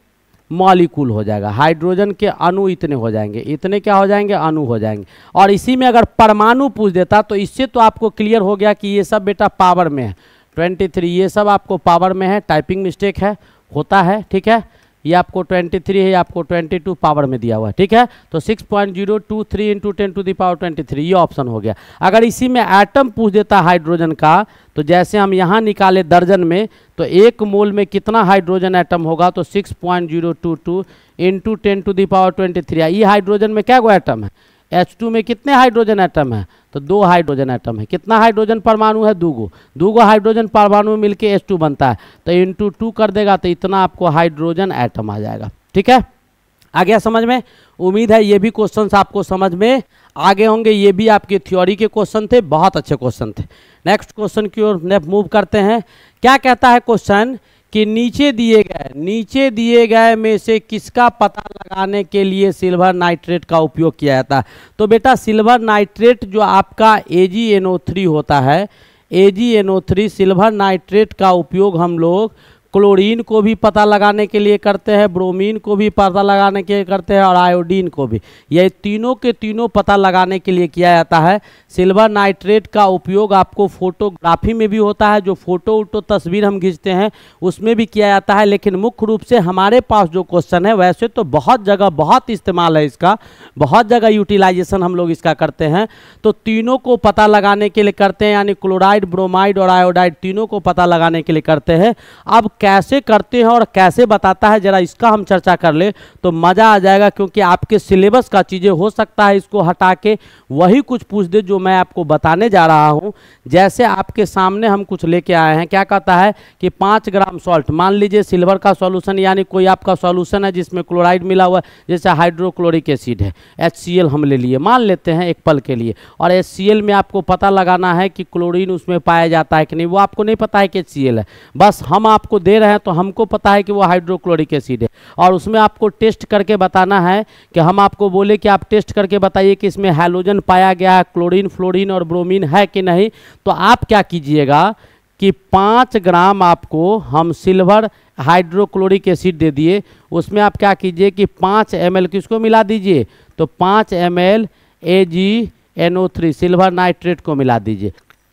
मॉलिक्यूल हो जाएगा, हाइड्रोजन के अणु इतने हो जाएंगे, इतने क्या हो जाएंगे, अणु हो जाएंगे। और इसी में अगर परमाणु पूछ देता तो इससे तो आपको क्लियर हो गया कि ये सब बेटा पावर में है, 23 ये सब आपको पावर में है, टाइपिंग मिस्टेक है, होता है, ठीक है। ये आपको 23 है, आपको 22 पावर में दिया हुआ है, ठीक है। तो 6.023 इंटू 10⁻23 ये ऑप्शन हो गया। अगर इसी में एटम पूछ देता हाइड्रोजन का, तो जैसे हम यहाँ निकाले दर्जन में, तो एक मोल में कितना हाइड्रोजन एटम होगा, तो 6.022 इंटू 10⁻23। ये हाइड्रोजन में क्या गो एटम है, H2 में कितने हाइड्रोजन एटम है, तो 2 हाइड्रोजन एटम है। कितना हाइड्रोजन परमाणु है, 2 गो हाइड्रोजन परमाणु मिलके H2 बनता है, तो इंटू 2 कर देगा तो इतना आपको हाइड्रोजन एटम आ जाएगा, ठीक है। आ गया समझ में। उम्मीद है ये भी क्वेश्चंस आपको समझ में आगे होंगे। ये भी आपके थ्योरी के क्वेश्चन थे, बहुत अच्छे क्वेश्चन थे। नेक्स्ट क्वेश्चन की ओर मूव करते हैं। क्या कहता है क्वेश्चन कि नीचे दिए गए में से किसका पता लगाने के लिए सिल्वर नाइट्रेट का उपयोग किया जाता है। तो बेटा सिल्वर नाइट्रेट जो आपका AgNO3 होता है, AgNO3 सिल्वर नाइट्रेट का उपयोग हम लोग क्लोरीन को भी पता लगाने के लिए करते हैं, ब्रोमीन को भी पता लगाने के लिए करते हैं और आयोडीन को भी। ये तीनों के तीनों पता लगाने के लिए किया जाता है। सिल्वर नाइट्रेट का उपयोग आपको फोटोग्राफी में भी होता है, जो फोटो उटो तस्वीर हम खींचते हैं उसमें भी किया जाता है। लेकिन मुख्य रूप से हमारे पास जो क्वेश्चन है, वैसे तो बहुत जगह बहुत इस्तेमाल है इसका, बहुत जगह यूटिलाइजेशन हम लोग इसका करते हैं, तो तीनों को पता लगाने के लिए करते हैं, यानी क्लोराइड, ब्रोमाइड और आयोडाइड तीनों को पता लगाने के लिए करते हैं। अब कैसे करते हैं और कैसे बताता है, जरा इसका हम चर्चा कर ले तो मज़ा आ जाएगा, क्योंकि आपके सिलेबस का चीज़ें हो सकता है इसको हटा के वही कुछ पूछ दे जो मैं आपको बताने जा रहा हूँ। जैसे आपके सामने हम कुछ लेके आए हैं, क्या कहता है कि 5 ग्राम सॉल्ट, मान लीजिए सिल्वर का सॉल्यूशन, यानी कोई आपका सॉल्यूशन है जिसमें क्लोराइड मिला हुआ है, जैसे हाइड्रोक्लोरिक एसिड है, HCl हम ले लिए, मान लेते हैं एक पल के लिए, और HCl में आपको पता लगाना है कि क्लोरीन उसमें पाया जाता है कि नहीं, वो आपको नहीं पता है कि HCl है, बस हम आपको दे रहे हैं तो हमको पता है कि वो हाइड्रोक्लोरिक एसिड है। और उसमें आपको टेस्ट करके बताना है कि हम आपको बोले कि आप टेस्ट करके बताइए कि इसमें हैलोजन पाया गया है, क्लोरीन, फ्लोरीन और ब्रोमीन है कि नहीं। तो आप क्या कीजिएगा कि 5 ग्राम आपको हम सिल्वर हाइड्रोक्लोरिक एसिड दे दिए, उसमें आप क्या कीजिए कि 5 ml किसको मिला दीजिए, तो 5 ml AgNO3 सिल्वर नाइट्रेट को मिला दीजिए।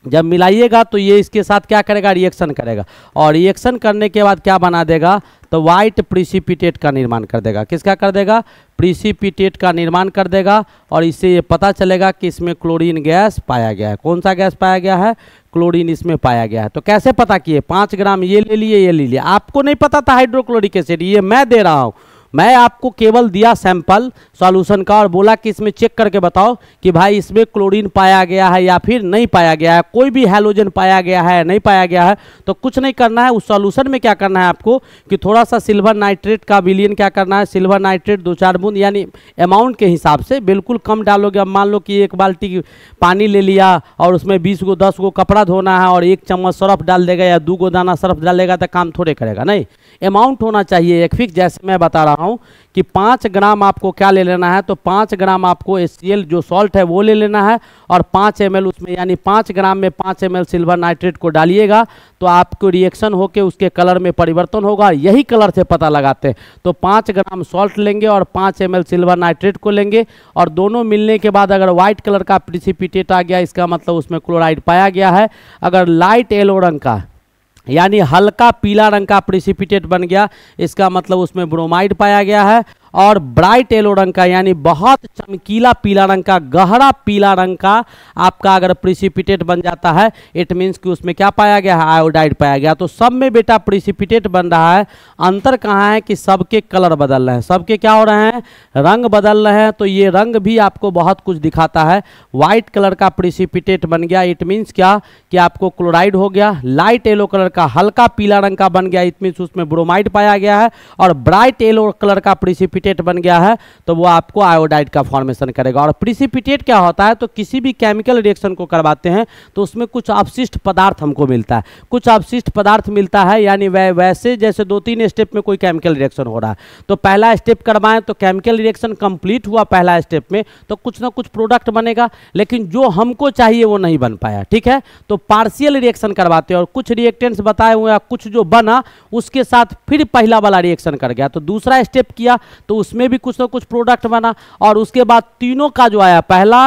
जब मिलाइएगा तो ये इसके साथ क्या करेगा, रिएक्शन करेगा, और रिएक्शन करने के बाद क्या बना देगा, तो वाइट प्रिसिपिटेट का निर्माण कर देगा। किसका कर देगा, प्रिसिपिटेट का निर्माण कर देगा। और इससे ये पता चलेगा कि इसमें क्लोरीन गैस पाया गया है। कौन सा गैस पाया गया है, क्लोरीन इसमें पाया गया है। तो कैसे पता किए, 5 ग्राम ये ले लिए, ये ले लिया, आपको नहीं पता था हाइड्रोक्लोरिक एसिड, ये मैं दे रहा हूँ, मैं आपको केवल दिया सैंपल सॉल्यूशन का और बोला कि इसमें चेक करके बताओ कि भाई इसमें क्लोरीन पाया गया है या फिर नहीं पाया गया है, कोई भी हैलोजन पाया गया है नहीं पाया गया है। तो कुछ नहीं करना है उस सॉल्यूशन में, क्या करना है आपको कि थोड़ा सा सिल्वर नाइट्रेट का विलियन क्या करना है, सिल्वर नाइट्रेट 2-4 बूंद, यानी अमाउंट के हिसाब से बिल्कुल कम डालोगे। अब मान लो कि 1 बाल्टी पानी ले लिया और उसमें 20 गो 10 गो कपड़ा धोना है और 1 चम्मच सर्फ डाल देगा या 2 गो दाना सर्फ डालेगा तो काम थोड़े करेगा, नहीं, अमाउंट होना चाहिए एक फिक्स। जैसे मैं बता रहा हूँ कि 5 ग्राम आपको क्या ले लेना है, तो 5 ग्राम आपको HCl जो सॉल्ट है वो ले लेना है और 5 ml उसमें, यानी 5 ग्राम में 5 ml सिल्वर नाइट्रेट को डालिएगा तो आपको रिएक्शन होकर उसके कलर में परिवर्तन होगा। यही कलर से पता लगाते हैं। तो 5 ग्राम सॉल्ट लेंगे और 5 ml सिल्वर नाइट्रेट को लेंगे और दोनों मिलने के बाद अगर व्हाइट कलर का प्रिसिपिटेट आ गया, इसका मतलब उसमें क्लोराइड पाया गया है। अगर लाइट येलो रंग का, यानी हल्का पीला रंग का प्रिसिपिटेट बन गया, इसका मतलब उसमें ब्रोमाइड पाया गया है। और ब्राइट येलो रंग का, यानी बहुत चमकीला पीला रंग का, गहरा पीला रंग का आपका अगर प्रिसिपिटेट बन जाता है, इट मीन्स कि उसमें क्या पाया गया है, आयोडाइड पाया गया। तो सब में बेटा प्रिसिपिटेट बन रहा है। अंतर कहाँ है कि सबके कलर बदल रहे हैं, सबके क्या हो रहे हैं, रंग बदल रहे हैं। तो ये रंग भी आपको बहुत कुछ दिखाता है। वाइट कलर का प्रिसिपिटेट बन गया, इट मीन्स क्या कि आपको क्लोराइड हो गया। लाइट येलो कलर का हल्का पीला रंग का बन गया, इट मीन्स उसमें ब्रोमाइड पाया गया है। और ब्राइट येलो कलर का प्रिसिपिटेट बन गया है तो वो आपको आयोडाइड का फॉर्मेशन करेगा। और प्रिसिपिटेट क्या होता है, तो किसी भी केमिकल रिएक्शन को करवाते हैं तो उसमें कुछ अपशिष्ट पदार्थ हमको मिलता है, कुछ अपशिष्ट पदार्थ मिलता है, यानी वैसे जैसे 2-3 स्टेप में कोई केमिकल रिएक्शन हो रहा है तो पहला स्टेप करवाएं तो केमिकल रिएक्शन कंप्लीट हुआ पहला स्टेप में तो कुछ ना कुछ प्रोडक्ट बनेगा, लेकिन जो हमको चाहिए वो नहीं बन पाया, ठीक है। तो पार्शियल रिएक्शन करवाते हैं और कुछ रिएक्टेंट्स बताए हुए, कुछ जो बना उसके साथ फिर पहला वाला रिएक्शन कर गया तो दूसरा स्टेप किया तो उसमें भी कुछ ना कुछ प्रोडक्ट बना। और उसके बाद तीनों का जो आया, पहला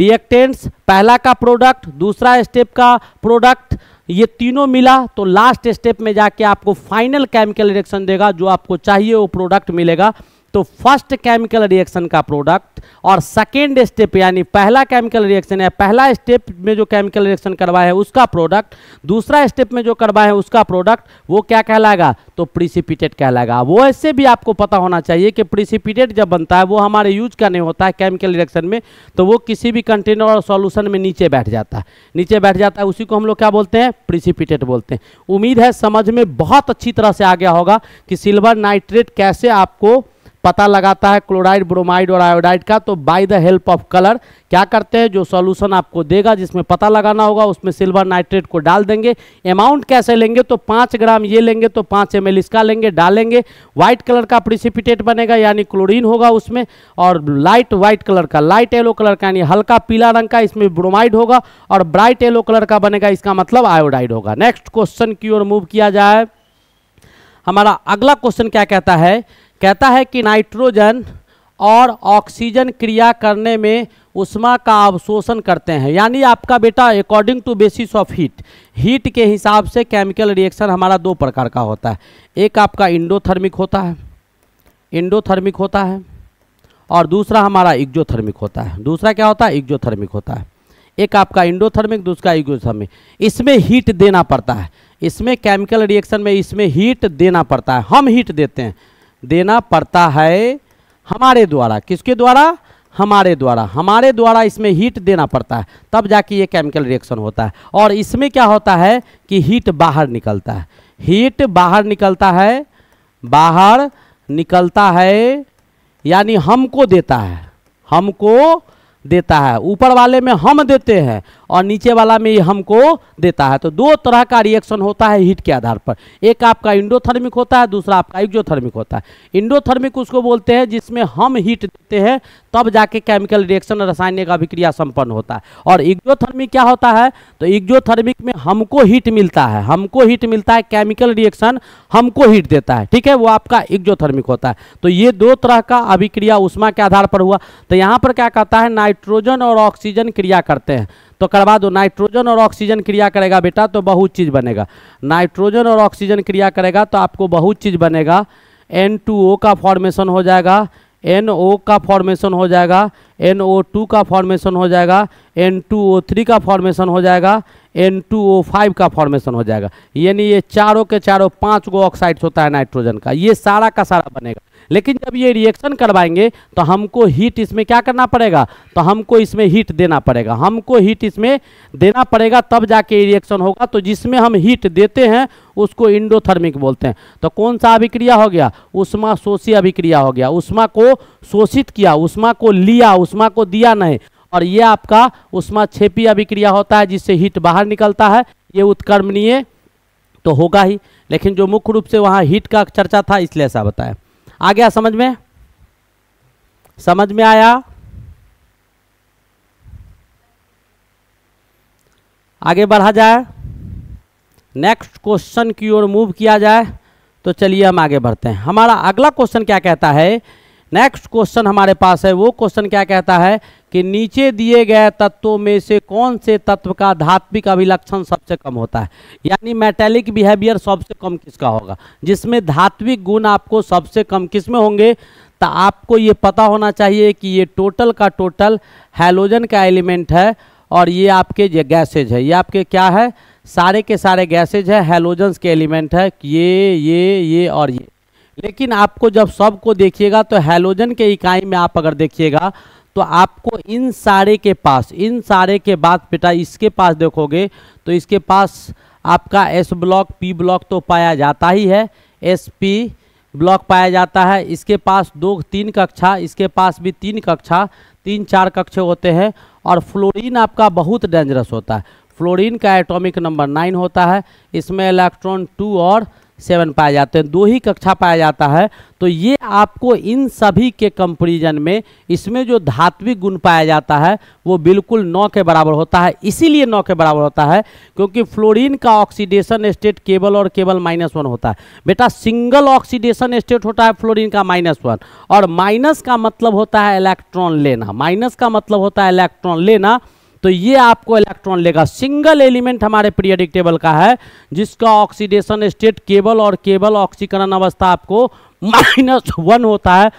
रिएक्टेंट्स, पहला का प्रोडक्ट, दूसरा स्टेप का प्रोडक्ट, ये तीनों मिला तो लास्ट स्टेप में जाके आपको फाइनल केमिकल रिएक्शन देगा, जो आपको चाहिए वो प्रोडक्ट मिलेगा। तो फर्स्ट केमिकल रिएक्शन का प्रोडक्ट और सेकेंड स्टेप, यानी पहला केमिकल रिएक्शन है, पहला स्टेप में जो केमिकल रिएक्शन करवाया है उसका प्रोडक्ट, दूसरा स्टेप में जो करवाया है उसका प्रोडक्ट, वो क्या कहलाएगा, तो प्रिसिपिटेट कहलाएगा। वो ऐसे भी आपको पता होना चाहिए कि प्रिसिपिटेट जब बनता है वो हमारे यूज का नहीं होता है केमिकल रिएक्शन में, तो वो किसी भी कंटेनर और सॉल्यूशन में नीचे बैठ जाता है, नीचे बैठ जाता है, उसी को हम लोग क्या बोलते हैं, प्रिसिपिटेट बोलते हैं। उम्मीद है समझ में बहुत अच्छी तरह से आ गया होगा कि सिल्वर नाइट्रेट कैसे आपको पता लगाता है क्लोराइड, ब्रोमाइड और आयोडाइड का। तो by the help of colour क्या करते हैं, जो सॉल्यूशन आपको देगा जिसमें पता लगाना होगा उसमें सिल्वर नाइट्रेट को डाल देंगे। अमाउंट कैसे लेंगे, तो 5 ग्राम ये लेंगे तो 5 ml इसका लेंगे, डालेंगे, व्हाइट कलर का प्रिसिपिटेट बनेगा यानी क्लोरीन होगा उसमें, और लाइट व्हाइट कलर का, लाइट येलो कलर का यानी हल्का पीला रंग का, इसमें ब्रोमाइड होगा, और ब्राइट येलो कलर का बनेगा, इसका मतलब आयोडाइड होगा। नेक्स्ट क्वेश्चन की ओर मूव किया जाए। हमारा अगला क्वेश्चन क्या कहता है, कहता है कि नाइट्रोजन और ऑक्सीजन क्रिया करने में ऊष्मा का अवशोषण करते हैं, यानी आपका बेटा according to basis of heat, heat के हिसाब से केमिकल रिएक्शन हमारा 2 प्रकार का होता है। एक आपका इंडोथर्मिक होता है, इंडोथर्मिक होता है, और दूसरा हमारा एक्जोथर्मिक होता है। दूसरा क्या होता है, एक्जोथर्मिक होता है। एक आपका इंडोथर्मिक, दूसरा एक्जोथर्मिक। इसमें हीट देना पड़ता है, इसमें केमिकल रिएक्शन में इसमें हीट देना पड़ता है, हम हीट देते हैं, देना पड़ता है हमारे द्वारा, किसके द्वारा, हमारे द्वारा, हमारे द्वारा इसमें हीट देना पड़ता है, तब जाके ये केमिकल रिएक्शन होता है। और इसमें क्या होता है कि हीट बाहर निकलता है, हीट बाहर निकलता है, बाहर निकलता है यानी हमको देता है, हमको देता है, ऊपर वाले में हम देते हैं और नीचे वाला में ये हमको देता है। तो दो तरह का रिएक्शन होता है हीट के आधार पर, एक आपका इंडोथर्मिक होता है, दूसरा आपका एक्सोथर्मिक होता है। इंडोथर्मिक उसको बोलते हैं जिसमें हम हीट देते हैं तब जाके केमिकल रिएक्शन रासायनिक अभिक्रिया संपन्न होता है। और एक्सोथर्मिक क्या होता है, तो एक्सोथर्मिक में हमको हीट मिलता है, हमको हीट मिलता है, केमिकल रिएक्शन हमको हीट देता है, ठीक है, वो आपका एक्सोथर्मिक होता है। तो ये दो तरह का अभिक्रिया उष्मा के आधार पर हुआ। तो यहाँ पर क्या कहता है, नाइट्रोजन और ऑक्सीजन क्रिया करते हैं, तो करवा दो, नाइट्रोजन और ऑक्सीजन क्रिया करेगा बेटा तो बहुत चीज बनेगा, नाइट्रोजन और ऑक्सीजन क्रिया करेगा तो आपको बहुत चीज बनेगा, N2O का फॉर्मेशन हो जाएगा, NO का फॉर्मेशन हो जाएगा, NO2 का फॉर्मेशन हो जाएगा, N2O3 का फॉर्मेशन हो जाएगा, N2O5 का फॉर्मेशन हो जाएगा, यानी ये चारों के चारों 5 गो ऑक्साइड्स होता है नाइट्रोजन का, ये सारा का सारा बनेगा। लेकिन जब ये रिएक्शन करवाएंगे तो हमको हीट इसमें क्या करना पड़ेगा, तो हमको इसमें हीट देना पड़ेगा, हमको हीट इसमें देना पड़ेगा तब जाके रिएक्शन होगा। तो जिसमें हम हीट देते हैं उसको इंडोथर्मिक बोलते हैं। तो कौन सा अभिक्रिया हो गया, उष्मा शोषी अभिक्रिया हो गया, उष्मा को शोषित किया, उष्मा को लिया, उष्मा को दिया नहीं। और ये आपका उष्मा क्षेपी अभिक्रिया होता है जिससे हीट बाहर निकलता है, ये उत्कर्मणीय तो होगा ही, लेकिन जो मुख्य रूप से वहाँ हीट का चर्चा था इसलिए ऐसा बताया। आ गया समझ में, समझ में आया, आगे बढ़ा जाए, नेक्स्ट क्वेश्चन की ओर मूव किया जाए। तो चलिए हम आगे बढ़ते हैं। हमारा अगला क्वेश्चन क्या कहता है, नेक्स्ट क्वेश्चन हमारे पास है, वो क्वेश्चन क्या कहता है कि नीचे दिए गए तत्वों में से कौन से तत्व का धात्विक अभिलक्षण सबसे कम होता है, यानी मेटेलिक बिहेवियर सबसे कम किसका होगा, जिसमें धात्विक गुण आपको सबसे कम किस में होंगे। तो आपको ये पता होना चाहिए कि ये टोटल का टोटल हैलोजन का एलिमेंट है और ये आपके गैसेज है, ये आपके क्या है, सारे के सारे गैसेज है, हैलोजन्स के एलिमेंट है, ये और ये। लेकिन आपको जब सबको देखिएगा तो हैलोजन के इकाई में आप अगर देखिएगा तो आपको इन सारे के पास, इन सारे के बाद बेटा इसके पास देखोगे तो इसके पास आपका एस ब्लॉक पी ब्लॉक तो पाया जाता ही है, एस पी ब्लॉक पाया जाता है, इसके पास 2-3 कक्षा, इसके पास भी 3 कक्षा, 3-4 कक्षे होते हैं। और फ्लोरीन आपका बहुत डेंजरस होता है, फ्लोरीन का एटॉमिक नंबर 9 होता है, इसमें इलेक्ट्रॉन 2 और 7 पाए जाते हैं, 2 ही कक्षा पाया जाता है। तो ये आपको इन सभी के कंपैरिजन में इसमें जो धात्विक गुण पाया जाता है वो बिल्कुल 9 के बराबर होता है। इसीलिए 9 के बराबर होता है क्योंकि फ्लोरीन का ऑक्सीडेशन स्टेट केवल और केवल -1 होता है बेटा, सिंगल ऑक्सीडेशन स्टेट होता है फ्लोरीन का -1, और माइनस का मतलब होता है इलेक्ट्रॉन लेना, माइनस का मतलब होता है इलेक्ट्रॉन लेना। तो ये आपको इलेक्ट्रॉन लेगा। सिंगल एलिमेंट हमारे पीरियोडिक टेबल का है जिसका ऑक्सीडेशन स्टेट केवल और केवल ऑक्सीकरण अवस्था आपको -1 होता है,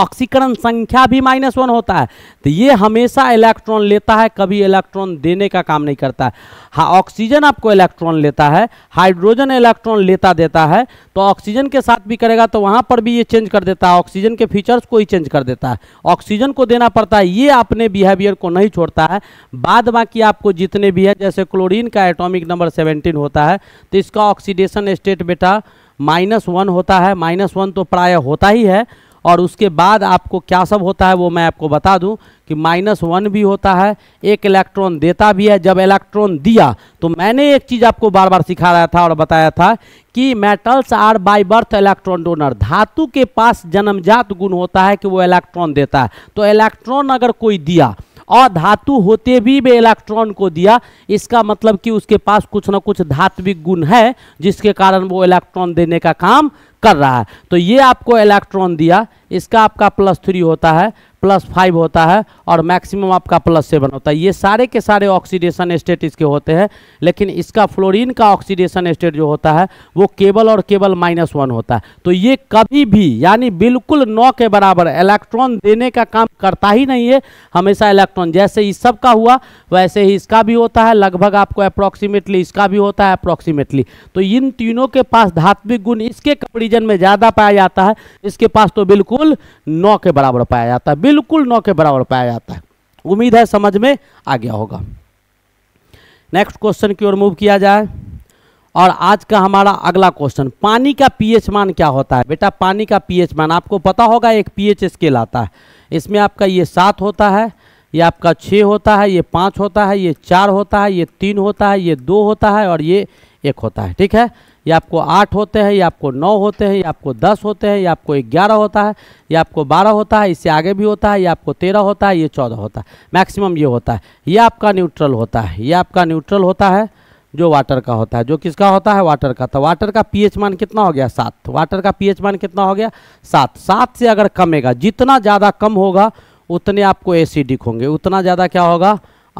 ऑक्सीकरण संख्या भी -1 होता है। तो ये हमेशा इलेक्ट्रॉन लेता है, कभी इलेक्ट्रॉन देने का काम नहीं करता है। हाँ, ऑक्सीजन आपको इलेक्ट्रॉन लेता है, हाइड्रोजन इलेक्ट्रॉन लेता देता है। तो ऑक्सीजन के साथ भी करेगा तो वहाँ पर भी ये चेंज कर देता है, ऑक्सीजन के फीचर्स को ही चेंज कर देता है, ऑक्सीजन को देना पड़ता है। ये अपने बिहेवियर को नहीं छोड़ता है। बाद बाकी आपको जितने भी है, जैसे क्लोरीन का एटॉमिक नंबर 17 होता है, तो इसका ऑक्सीडेशन स्टेट बेटा -1 होता है, -1 तो प्रायः होता ही है। और उसके बाद आपको क्या सब होता है वो मैं आपको बता दूं कि -1 भी होता है, एक इलेक्ट्रॉन देता भी है। जब इलेक्ट्रॉन दिया तो मैंने एक चीज़ आपको बार बार सिखा रहा था और बताया था कि metals are by birth electron donor. धातु के पास जन्मजात गुण होता है कि वो इलेक्ट्रॉन देता है। तो इलेक्ट्रॉन अगर कोई दिया और धातु होते भी वे इलेक्ट्रॉन को दिया, इसका मतलब कि उसके पास कुछ ना कुछ धात्विक गुण है जिसके कारण वो इलेक्ट्रॉन देने का काम कर रहा है। तो ये आपको इलेक्ट्रॉन दिया, इसका आपका +3 होता है, +5 होता है और मैक्सिमम आपका +7 होता है। ये सारे के सारे ऑक्सीडेशन स्टेट इसके होते हैं, लेकिन इसका फ्लोरीन का ऑक्सीडेशन स्टेट जो होता है वो केवल और केवल -1 होता है। तो ये कभी भी यानी बिल्कुल 9 के बराबर इलेक्ट्रॉन देने का काम करता ही नहीं है, हमेशा इलेक्ट्रॉन। जैसे इस सब का हुआ वैसे ही इसका भी होता है, लगभग आपको अप्रॉक्सीमेटली इसका भी होता है अप्रॉक्सीमेटली। तो इन तीनों के पास धात्विक गुण इसके कंपैरिजन में ज़्यादा पाया जाता है, इसके पास तो बिल्कुल 9 के बराबर पाया जाता है, बिल्कुल 9 के बराबर पाया जाता है। उम्मीद है समझ में आ गया होगा। नेक्स्ट क्वेश्चन की ओर मूव किया जाए और आज का हमारा अगला क्वेश्चन, पानी का पीएच मान क्या होता है। बेटा पानी का पीएच मान आपको पता होगा, एक पीएच स्केल आता है, इसमें आपका ये 7 होता है, ये आपका 6 होता है, ये 5 होता है, ये 4 होता है, ये 3 होता है, ये 2 होता है और ये 1 होता है। ठीक है, ये आपको 8 होते हैं, ये आपको 9 होते हैं, ये आपको 10 होते हैं, ये आपको 11 होता है, ये आपको 12 होता है, इससे आगे भी होता है, ये आपको 13 होता है, ये 14 होता है मैक्सिमम ये होता है। ये आपका न्यूट्रल होता है, ये आपका न्यूट्रल होता है जो वाटर का होता है, जो किसका होता है वाटर का। तो वाटर का पीएच मान कितना हो गया 7। वाटर का पीएच मान कितना हो गया 7। 7 से अगर कमेगा, जितना ज़्यादा कम होगा उतने आपको एसिडिक होंगे, उतना ज़्यादा क्या होगा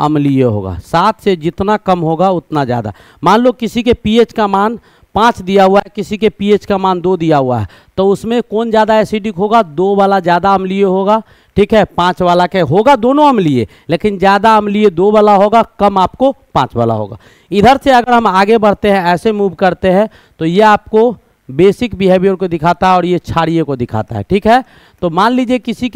अम्लीय होगा। 7 से जितना कम होगा उतना ज़्यादा। मान लो किसी के पीएच का मान 5 दिया हुआ है, किसी के पीएच का मान 2 दिया हुआ है, तो उसमें कौन ज़्यादा एसिडिक होगा, 2 वाला ज़्यादा अम्लीय होगा। ठीक है, 5 वाला क्या होगा, दोनों अम्लीय, लेकिन ज़्यादा अम्लीय 2 वाला होगा, कम आपको 5 वाला होगा। इधर से अगर हम आगे बढ़ते हैं, ऐसे मूव करते हैं, तो ये आपको बेसिक बिहेवियर को दिखाता है और ये क्षारीय को दिखाता है। ठीक है, तो मान लीजिए किसी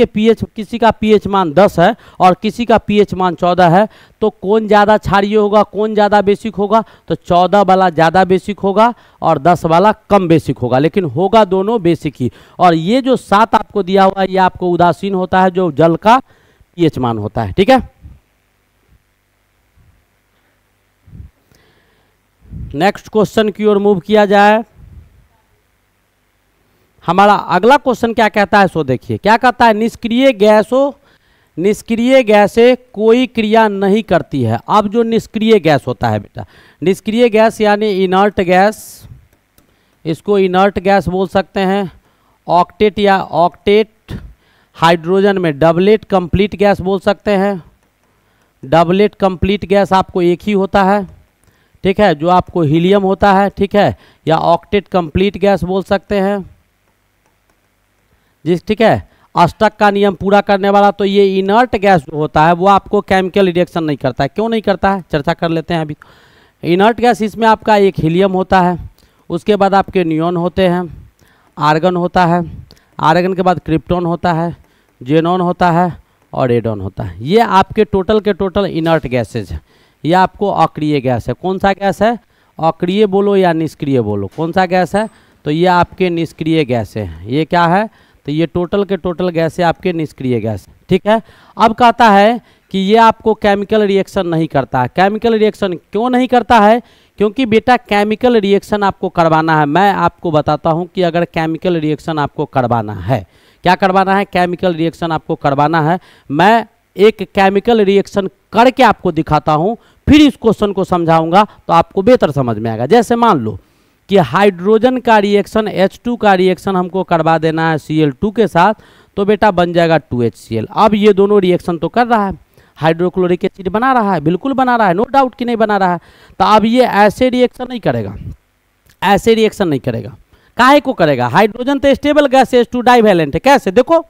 का पीएच मान 10 है और किसी का पीएच मान 14 है, तो कौन ज़्यादा क्षारीय होगा, कौन ज़्यादा बेसिक होगा, तो 14 वाला ज़्यादा बेसिक होगा और 10 वाला कम बेसिक होगा, लेकिन होगा दोनों बेसिक ही। और ये जो 7 आपको दिया हुआ है, ये आपको उदासीन होता है, जो जल का पीएच मान होता है। ठीक है, नेक्स्ट क्वेश्चन की ओर मूव किया जाए। हमारा अगला क्वेश्चन क्या कहता है, सो देखिए क्या कहता है, निष्क्रिय गैसें कोई क्रिया नहीं करती है। अब जो निष्क्रिय गैस होता है बेटा, निष्क्रिय गैस यानी इनर्ट गैस, इसको इनर्ट गैस बोल सकते हैं। ऑक्टेट या ऑक्टेट, हाइड्रोजन में डबलेट कंप्लीट गैस बोल सकते हैं। डबलेट कंप्लीट गैस आपको एक ही होता है, ठीक है, जो आपको हीलियम होता है। ठीक है, या ऑक्टेट कंप्लीट गैस बोल सकते हैं जिस, ठीक है, अष्टक का नियम पूरा करने वाला। तो ये इनर्ट गैस जो होता है वो आपको केमिकल रिएक्शन नहीं करता है। क्यों नहीं करता है, चर्चा कर लेते हैं अभी। इनर्ट गैस, इसमें आपका एक हीलियम होता है, उसके बाद आपके नियोन होते हैं, आर्गन होता है, आर्गन के बाद क्रिप्टॉन होता है, जेनॉन होता है और रेडॉन होता है। ये आपके टोटल इनर्ट गैसेज हैं। ये आपको अक्रिय गैस है। कौन सा गैस है, अक्रिय बोलो या निष्क्रिय बोलो, कौन सा गैस है, तो ये आपके निष्क्रिय गैस है। ये क्या है, तो ये टोटल गैस है आपके निष्क्रिय गैस। ठीक है, अब कहता है कि ये आपको केमिकल रिएक्शन नहीं करता है। केमिकल रिएक्शन क्यों नहीं करता है, क्योंकि बेटा केमिकल रिएक्शन आपको करवाना है। मैं आपको बताता हूँ कि अगर केमिकल रिएक्शन आपको करवाना है, क्या करवाना है, केमिकल रिएक्शन आपको करवाना है। मैं एक केमिकल रिएक्शन करके आपको दिखाता हूँ, फिर इस क्वेश्चन को समझाऊँगा तो आपको बेहतर समझ में आएगा। जैसे मान लो कि हाइड्रोजन का रिएक्शन, H2 का रिएक्शन हमको करवा देना है Cl2 के साथ, तो बेटा बन जाएगा 2HCl। अब ये दोनों रिएक्शन तो कर रहा है, हाइड्रोक्लोरिक एसिड बना रहा है, बिल्कुल बना रहा है, नो डाउट कि नहीं बना रहा है। तो अब ये ऐसे रिएक्शन नहीं करेगा, ऐसे रिएक्शन नहीं करेगा, काहे को करेगा, हाइड्रोजन तो स्टेबल गैस है, H2 डाइवैलेंट है। कैसे, देखो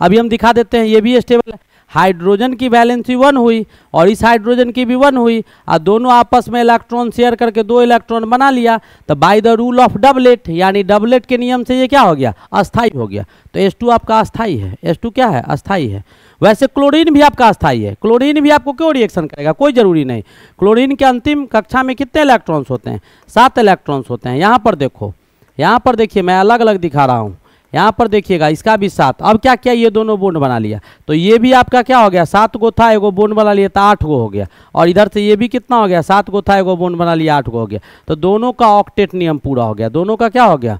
अभी हम दिखा देते हैं, ये भी स्टेबल है। हाइड्रोजन की वैलेंसी 1 हुई और इस हाइड्रोजन की भी 1 हुई, और दोनों आपस में इलेक्ट्रॉन शेयर करके 2 इलेक्ट्रॉन बना लिया। तो by the rule of doublet, यानी डबलेट के नियम से ये क्या हो गया, अस्थाई हो गया। तो H2 आपका अस्थाई है, H2 क्या है, अस्थाई है। वैसे क्लोरीन भी आपका अस्थाई है, क्लोरीन भी आपको क्यों रिएक्शन करेगा, कोई ज़रूरी नहीं। क्लोरीन के अंतिम कक्षा में कितने इलेक्ट्रॉन्स होते हैं, 7 इलेक्ट्रॉन्स होते हैं। यहाँ पर देखो, यहाँ पर देखिए, मैं अलग अलग दिखा रहा हूँ, यहाँ पर देखिएगा, इसका भी 7। अब क्या किया, ये दोनों बोन बना लिया, तो ये भी आपका क्या हो गया, 7 गो था, एगो बोन बना लिया तो 8 गो हो गया। और इधर से ये भी कितना हो गया, 7 गो था, एगो बोन बना लिया 8 गो हो गया। तो दोनों का ऑक्टेट नियम पूरा हो गया, दोनों का क्या हो गया,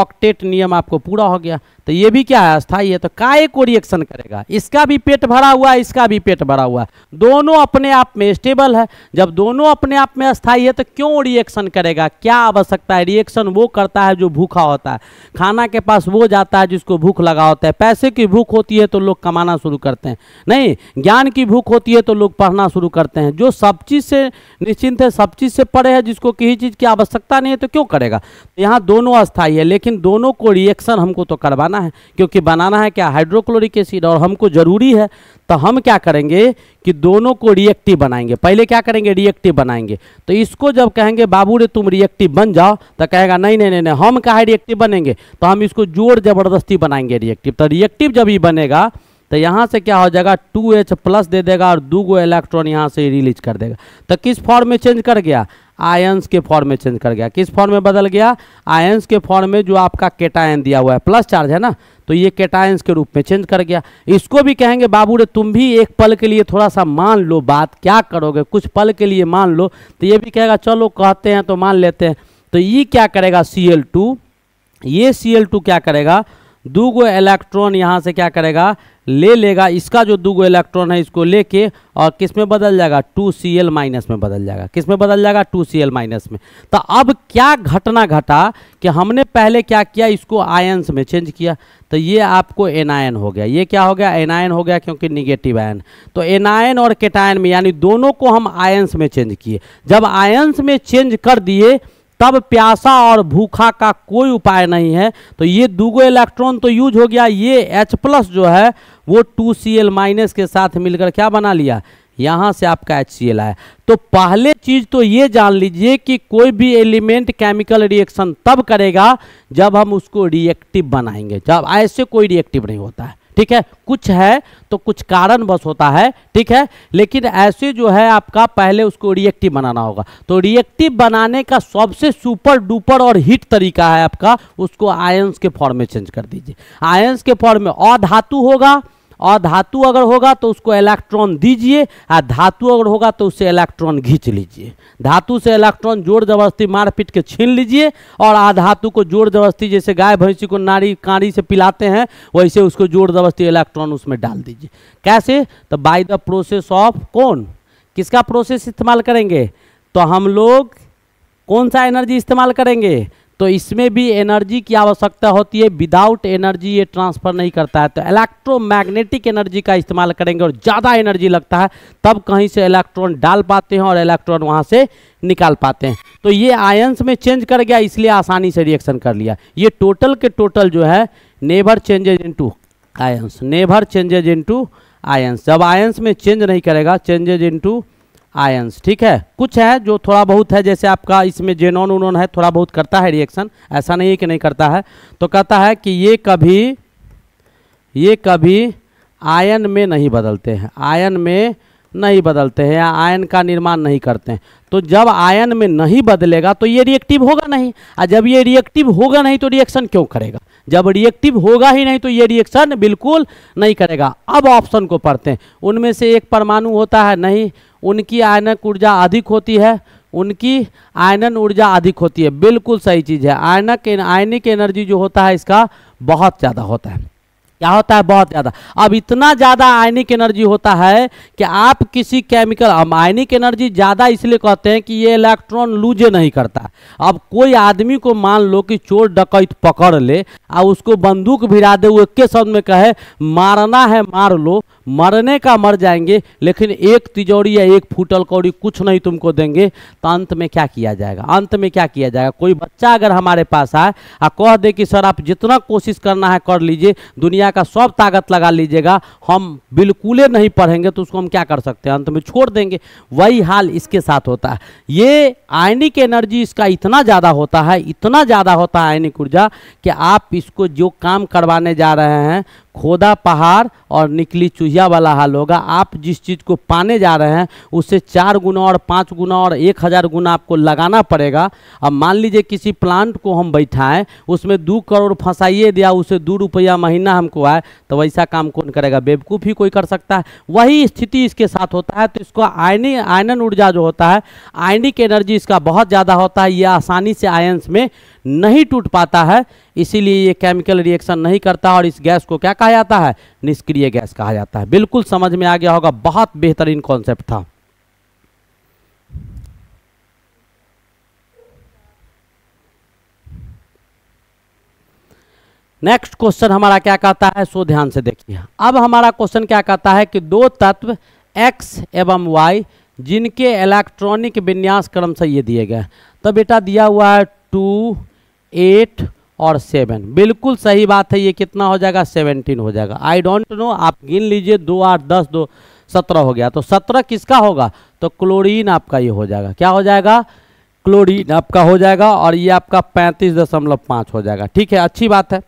ऑक्टेट नियम आपको पूरा हो गया। तो ये भी क्या है अस्थाई है, तो काय को रिएक्शन करेगा, इसका भी पेट भरा हुआ है, इसका भी पेट भरा हुआ है, दोनों अपने आप में स्टेबल है। जब दोनों अपने आप में अस्थाई है तो क्यों रिएक्शन करेगा, क्या आवश्यकता है। रिएक्शन वो करता है जो भूखा होता है, खाना के पास वो जाता है जिसको भूख लगा होता है। पैसे की भूख होती है तो लोग कमाना शुरू करते हैं, नहीं ज्ञान की भूख होती है तो लोग पढ़ना शुरू करते हैं। जो सब चीज़ से निश्चिंत है, सब चीज़ से परे है, जिसको किसी चीज़ की आवश्यकता नहीं है तो क्यों करेगा। यहाँ दोनों अस्थाई है, लेकिन दोनों को रिएक्शन हमको तो करवाना है, क्योंकि बनाना है क्या हाइड्रोक्लोरिक एसिड और हमको जरूरी है। तो हम क्या करेंगे कि दोनों को रिएक्टिव बनाएंगे, पहले क्या करेंगे रिएक्टिव बनाएंगे। तो इसको जब कहेंगे बाबू रे तुम रिएक्टिव बन जाओ तो कहेगा नहीं नहीं नहीं, हम काहे रिएक्टिव बनेंगे, तो हम इसको जोर जबरदस्ती बनाएंगे रिएक्टिव। तो रिएक्टिव जब ही बनेगा तो यहाँ से क्या हो जाएगा 2H प्लस दे देगा और 2 गो इलेक्ट्रॉन यहाँ से रिलीज कर देगा। तो किस फॉर्म में चेंज कर गया, आयंस के फॉर्म में चेंज कर गया। किस फॉर्म में बदल गया, आयंस के फॉर्म में, जो आपका केटायन दिया हुआ है प्लस चार्ज है ना, तो ये केटायंस के रूप में चेंज कर गया। इसको भी कहेंगे बाबू रे तुम भी एक पल के लिए थोड़ा सा मान लो, बात क्या करोगे कुछ पल के लिए मान लो, तो ये भी कहेगा चलो कहते हैं तो मान लेते हैं। तो ये क्या करेगा Cl2, ये Cl2 क्या करेगा 2 गो इलेक्ट्रॉन यहाँ से क्या करेगा ले लेगा, इसका जो 2 गो इलेक्ट्रॉन है इसको लेके और किस में बदल जाएगा 2Cl माइनस में बदल जाएगा, किस में बदल जाएगा 2Cl माइनस में। तो अब क्या घटना घटा कि हमने पहले क्या किया इसको आयंस में चेंज किया, तो ये आपको एनायन हो गया, ये क्या हो गया एनायन हो गया क्योंकि निगेटिव आयन। तो एनायन और केटायन में यानी दोनों को हम आयंस में चेंज किए। जब आयंस में चेंज कर दिए तब प्यासा और भूखा का कोई उपाय नहीं है। तो ये 2 गो इलेक्ट्रॉन तो यूज हो गया, ये H प्लस जो है वो 2Cl माइनस के साथ मिलकर क्या बना लिया, यहाँ से आपका HCl आया। तो पहले चीज़ तो ये जान लीजिए कि कोई भी एलिमेंट केमिकल रिएक्शन तब करेगा जब हम उसको रिएक्टिव बनाएंगे, जब ऐसे कोई रिएक्टिव नहीं होता है, ठीक है। कुछ है तो कुछ कारणवश होता है, ठीक है, लेकिन ऐसे जो है आपका पहले उसको रिएक्टिव बनाना होगा। तो रिएक्टिव बनाने का सबसे सुपर डुपर और हिट तरीका है आपका, उसको आयंस के फॉर्म में चेंज कर दीजिए। आयंस के फॉर्म में अधातु होगा, अधातु अगर होगा तो उसको इलेक्ट्रॉन दीजिए, और धातु अगर होगा तो उससे इलेक्ट्रॉन खींच लीजिए। धातु से इलेक्ट्रॉन जोर जबरदस्ती मार पीट के छीन लीजिए, और अधातु को जोर जबरदस्ती जैसे गाय भैंसी को नारी कांडी से पिलाते हैं वैसे उसको जोर जबरदस्ती इलेक्ट्रॉन उसमें डाल दीजिए। कैसे, तो बाय द प्रोसेस ऑफ कौन, किसका प्रोसेस इस्तेमाल करेंगे, तो हम लोग कौन सा एनर्जी इस्तेमाल करेंगे, तो इसमें भी एनर्जी की आवश्यकता होती है। विदाउट एनर्जी ये ट्रांसफर नहीं करता है, तो इलेक्ट्रोमैग्नेटिक एनर्जी का इस्तेमाल करेंगे और ज़्यादा एनर्जी लगता है, तब कहीं से इलेक्ट्रॉन डाल पाते हैं और इलेक्ट्रॉन वहाँ से निकाल पाते हैं। तो ये आयंस में चेंज कर गया इसलिए आसानी से रिएक्शन कर लिया। ये टोटल के टोटल जो है never changes into ions, never changes into ions. जब आयंस में चेंज नहीं करेगा चेंजेज इनटू आयंस, ठीक है। कुछ है जो थोड़ा बहुत है, जैसे आपका इसमें जेनॉन उनॉन है, थोड़ा बहुत करता है रिएक्शन, ऐसा नहीं है कि नहीं करता है। तो कहता है कि ये कभी आयन में नहीं बदलते हैं, आयन में नहीं बदलते हैं या आयन का निर्माण नहीं करते हैं। तो जब आयन में नहीं बदलेगा तो ये रिएक्टिव होगा नहीं, और जब ये रिएक्टिव होगा नहीं तो रिएक्शन क्यों करेगा। जब रिएक्टिव होगा ही नहीं तो ये रिएक्शन बिल्कुल नहीं करेगा। अब ऑप्शन को पढ़ते हैं, उनमें से एक परमाणु होता है नहीं, उनकी आयनक ऊर्जा अधिक होती है, उनकी आयनन ऊर्जा अधिक होती है, बिल्कुल सही चीज़ है। आयनिक एनर्जी जो होता है इसका बहुत ज़्यादा होता है, क्या होता है बहुत ज़्यादा। अब इतना ज़्यादा आयनिक एनर्जी होता है कि आप किसी केमिकल, हम आयनिक एनर्जी ज़्यादा इसलिए कहते हैं कि ये इलेक्ट्रॉन लूजे नहीं करता। अब कोई आदमी को मान लो कि चोर डकैत पकड़ ले और उसको बंदूक भिड़ा दे, वो एक शब्द में कहे मारना है मार लो, मरने का मर जाएंगे, लेकिन एक तिजोरी या एक फूटल कौड़ी कुछ नहीं तुमको देंगे। तो अंत में क्या किया जाएगा, अंत में क्या किया जाएगा। कोई बच्चा अगर हमारे पास आए और कह दे कि सर आप जितना कोशिश करना है कर लीजिए, दुनिया का सब ताकत लगा लीजिएगा, हम बिल्कुल नहीं पढ़ेंगे, तो उसको हम क्या कर सकते हैं, अंत में छोड़ देंगे। वही हाल इसके साथ होता है। ये आयनिक एनर्जी इसका इतना ज़्यादा होता है, इतना ज़्यादा होता है आयनिक ऊर्जा कि आप इसको जो काम करवाने जा रहे हैं खोदा पहाड़ और निकली चूहिया वाला हाल होगा। आप जिस चीज़ को पाने जा रहे हैं उससे 4 गुना और 5 गुना और 1000 गुना आपको लगाना पड़ेगा। अब मान लीजिए किसी प्लांट को हम बैठाएं, उसमें 2 करोड़ फंसाइए दिया, उसे 2 रुपया महीना हमको आए, तो वैसा काम कौन करेगा, बेवकूफ़ ही कोई कर सकता है। वही स्थिति इसके साथ होता है। तो इसको आयनन ऊर्जा जो होता है, आयनिक एनर्जी इसका बहुत ज़्यादा होता है, यह आसानी से आयंस में नहीं टूट पाता है, इसीलिए ये केमिकल रिएक्शन नहीं करता और इस गैस को क्या कहा जाता है, निष्क्रिय गैस कहा जाता है। बिल्कुल समझ में आ गया होगा, बहुत बेहतरीन कॉन्सेप्ट था। नेक्स्ट क्वेश्चन हमारा क्या कहता है, सो ध्यान से देखिए। अब हमारा क्वेश्चन क्या कहता है कि दो तत्व एक्स एवं वाई जिनके इलेक्ट्रॉनिक विन्यास क्रम से ये दिए गए, तो बेटा दिया हुआ है 2, 8 और 7। बिल्कुल सही बात है, ये कितना हो जाएगा, 17 हो जाएगा। आई डोंट नो, आप गिन लीजिए, 2, 8, 10, 2, 17 हो गया। तो 17 किसका होगा, तो क्लोरीन आपका ये हो जाएगा, क्या हो जाएगा, क्लोरीन आपका हो जाएगा। और ये आपका 35.5 हो जाएगा, ठीक है, अच्छी बात है।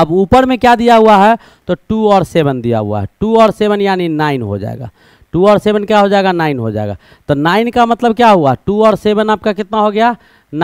अब ऊपर में क्या दिया हुआ है, तो 2 और 7 दिया हुआ है, 2 और 7 यानी 9 हो जाएगा। 2 और 7 क्या हो जाएगा, 9 हो जाएगा। तो 9 का मतलब क्या हुआ, 2 और 7 आपका कितना हो गया,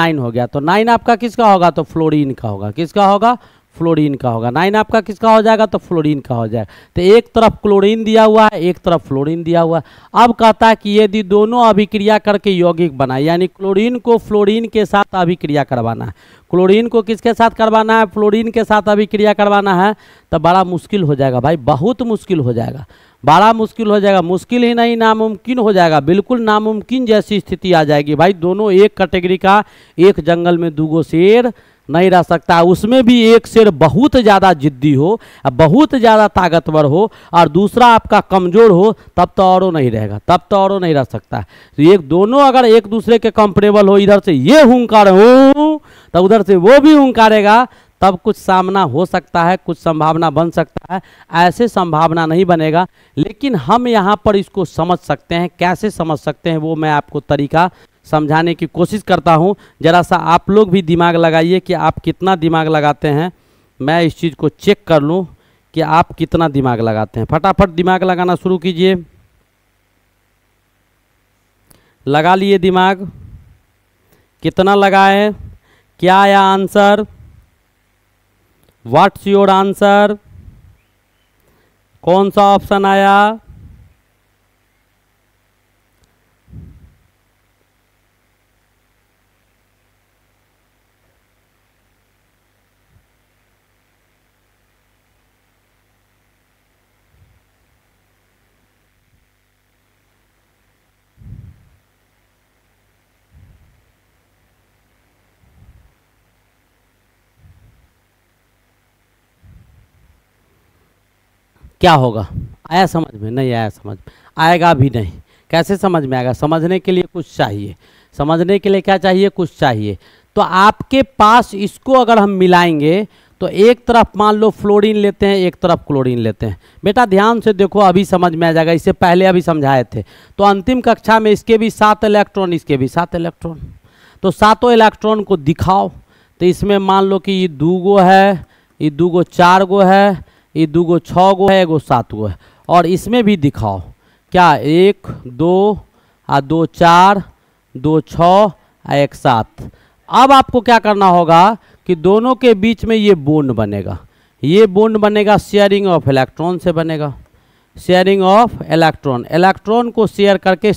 9 हो गया। तो 9 आपका किसका होगा, तो फ्लोरीन का होगा। किसका होगा, फ्लोरीन का होगा। 9 आपका किसका हो जाएगा, तो फ्लोरीन का हो जाएगा। तो एक तरफ क्लोरीन दिया हुआ है, एक तरफ फ्लोरीन दिया हुआ है। अब कहता है कि यदि दोनों अभिक्रिया करके यौगिक बनाए, यानी क्लोरीन को फ्लोरीन के साथ अभिक्रिया करवाना है। क्लोरीन को किसके साथ करवाना है, फ्लोरीन के साथ अभिक्रिया करवाना है। तो बड़ा मुश्किल हो जाएगा भाई, बहुत मुश्किल हो जाएगा, बड़ा मुश्किल हो जाएगा, मुश्किल ही नहीं नामुमकिन हो जाएगा। बिल्कुल नामुमकिन जैसी स्थिति आ जाएगी भाई। दोनों एक कैटेगरी का, एक जंगल में 2 शेर नहीं रह सकता, उसमें भी एक शेर बहुत ज़्यादा जिद्दी हो, बहुत ज़्यादा ताकतवर हो और दूसरा आपका कमज़ोर हो, तब तो औरों नहीं रहेगा, तब तो औरों नहीं रह सकता। तो एक दोनों अगर एक दूसरे के कंपेरेबल हो, इधर से ये हुंकार हो तो उधर से वो भी हुंकारेगा, तब कुछ सामना हो सकता है, कुछ संभावना बन सकता है। ऐसे संभावना नहीं बनेगा, लेकिन हम यहाँ पर इसको समझ सकते हैं। कैसे समझ सकते हैं वो मैं आपको तरीका समझाने की कोशिश करता हूं। जरा सा आप लोग भी दिमाग लगाइए कि आप कितना दिमाग लगाते हैं। मैं इस चीज़ को चेक कर लूं कि आप कितना दिमाग लगाते हैं। फटाफट दिमाग लगाना शुरू कीजिए, लगा लिए दिमाग, कितना लगाए, क्या आया आंसर, व्हाट्स योर आंसर, कौन सा ऑप्शन आया, क्या होगा, आया समझ में, नहीं आया समझ में, आएगा भी नहीं। कैसे समझ में आएगा, समझने के लिए कुछ चाहिए, समझने के लिए क्या चाहिए, कुछ चाहिए। तो आपके पास इसको अगर हम मिलाएंगे तो एक तरफ मान लो फ्लोरीन लेते हैं, एक तरफ क्लोरीन लेते हैं। बेटा ध्यान से देखो, अभी समझ में आ जाएगा, इससे पहले अभी समझाए थे। तो अंतिम कक्षा में इसके भी 7 इलेक्ट्रॉन, इसके भी 7 इलेक्ट्रॉन, तो सातों इलेक्ट्रॉन को दिखाओ। तो इसमें मान लो कि ये 2 है, ये 2 4 है, ये 2 6 है, 1 7 है। और इसमें भी दिखाओ, क्या 1 2 और 2 4, 2 6 और 1 7। अब आपको क्या करना होगा कि दोनों के बीच में ये बॉन्ड बनेगा, ये बॉन्ड बनेगा, शेयरिंग ऑफ इलेक्ट्रॉन से बनेगा, शेयरिंग ऑफ इलेक्ट्रॉन, इलेक्ट्रॉन को शेयर करके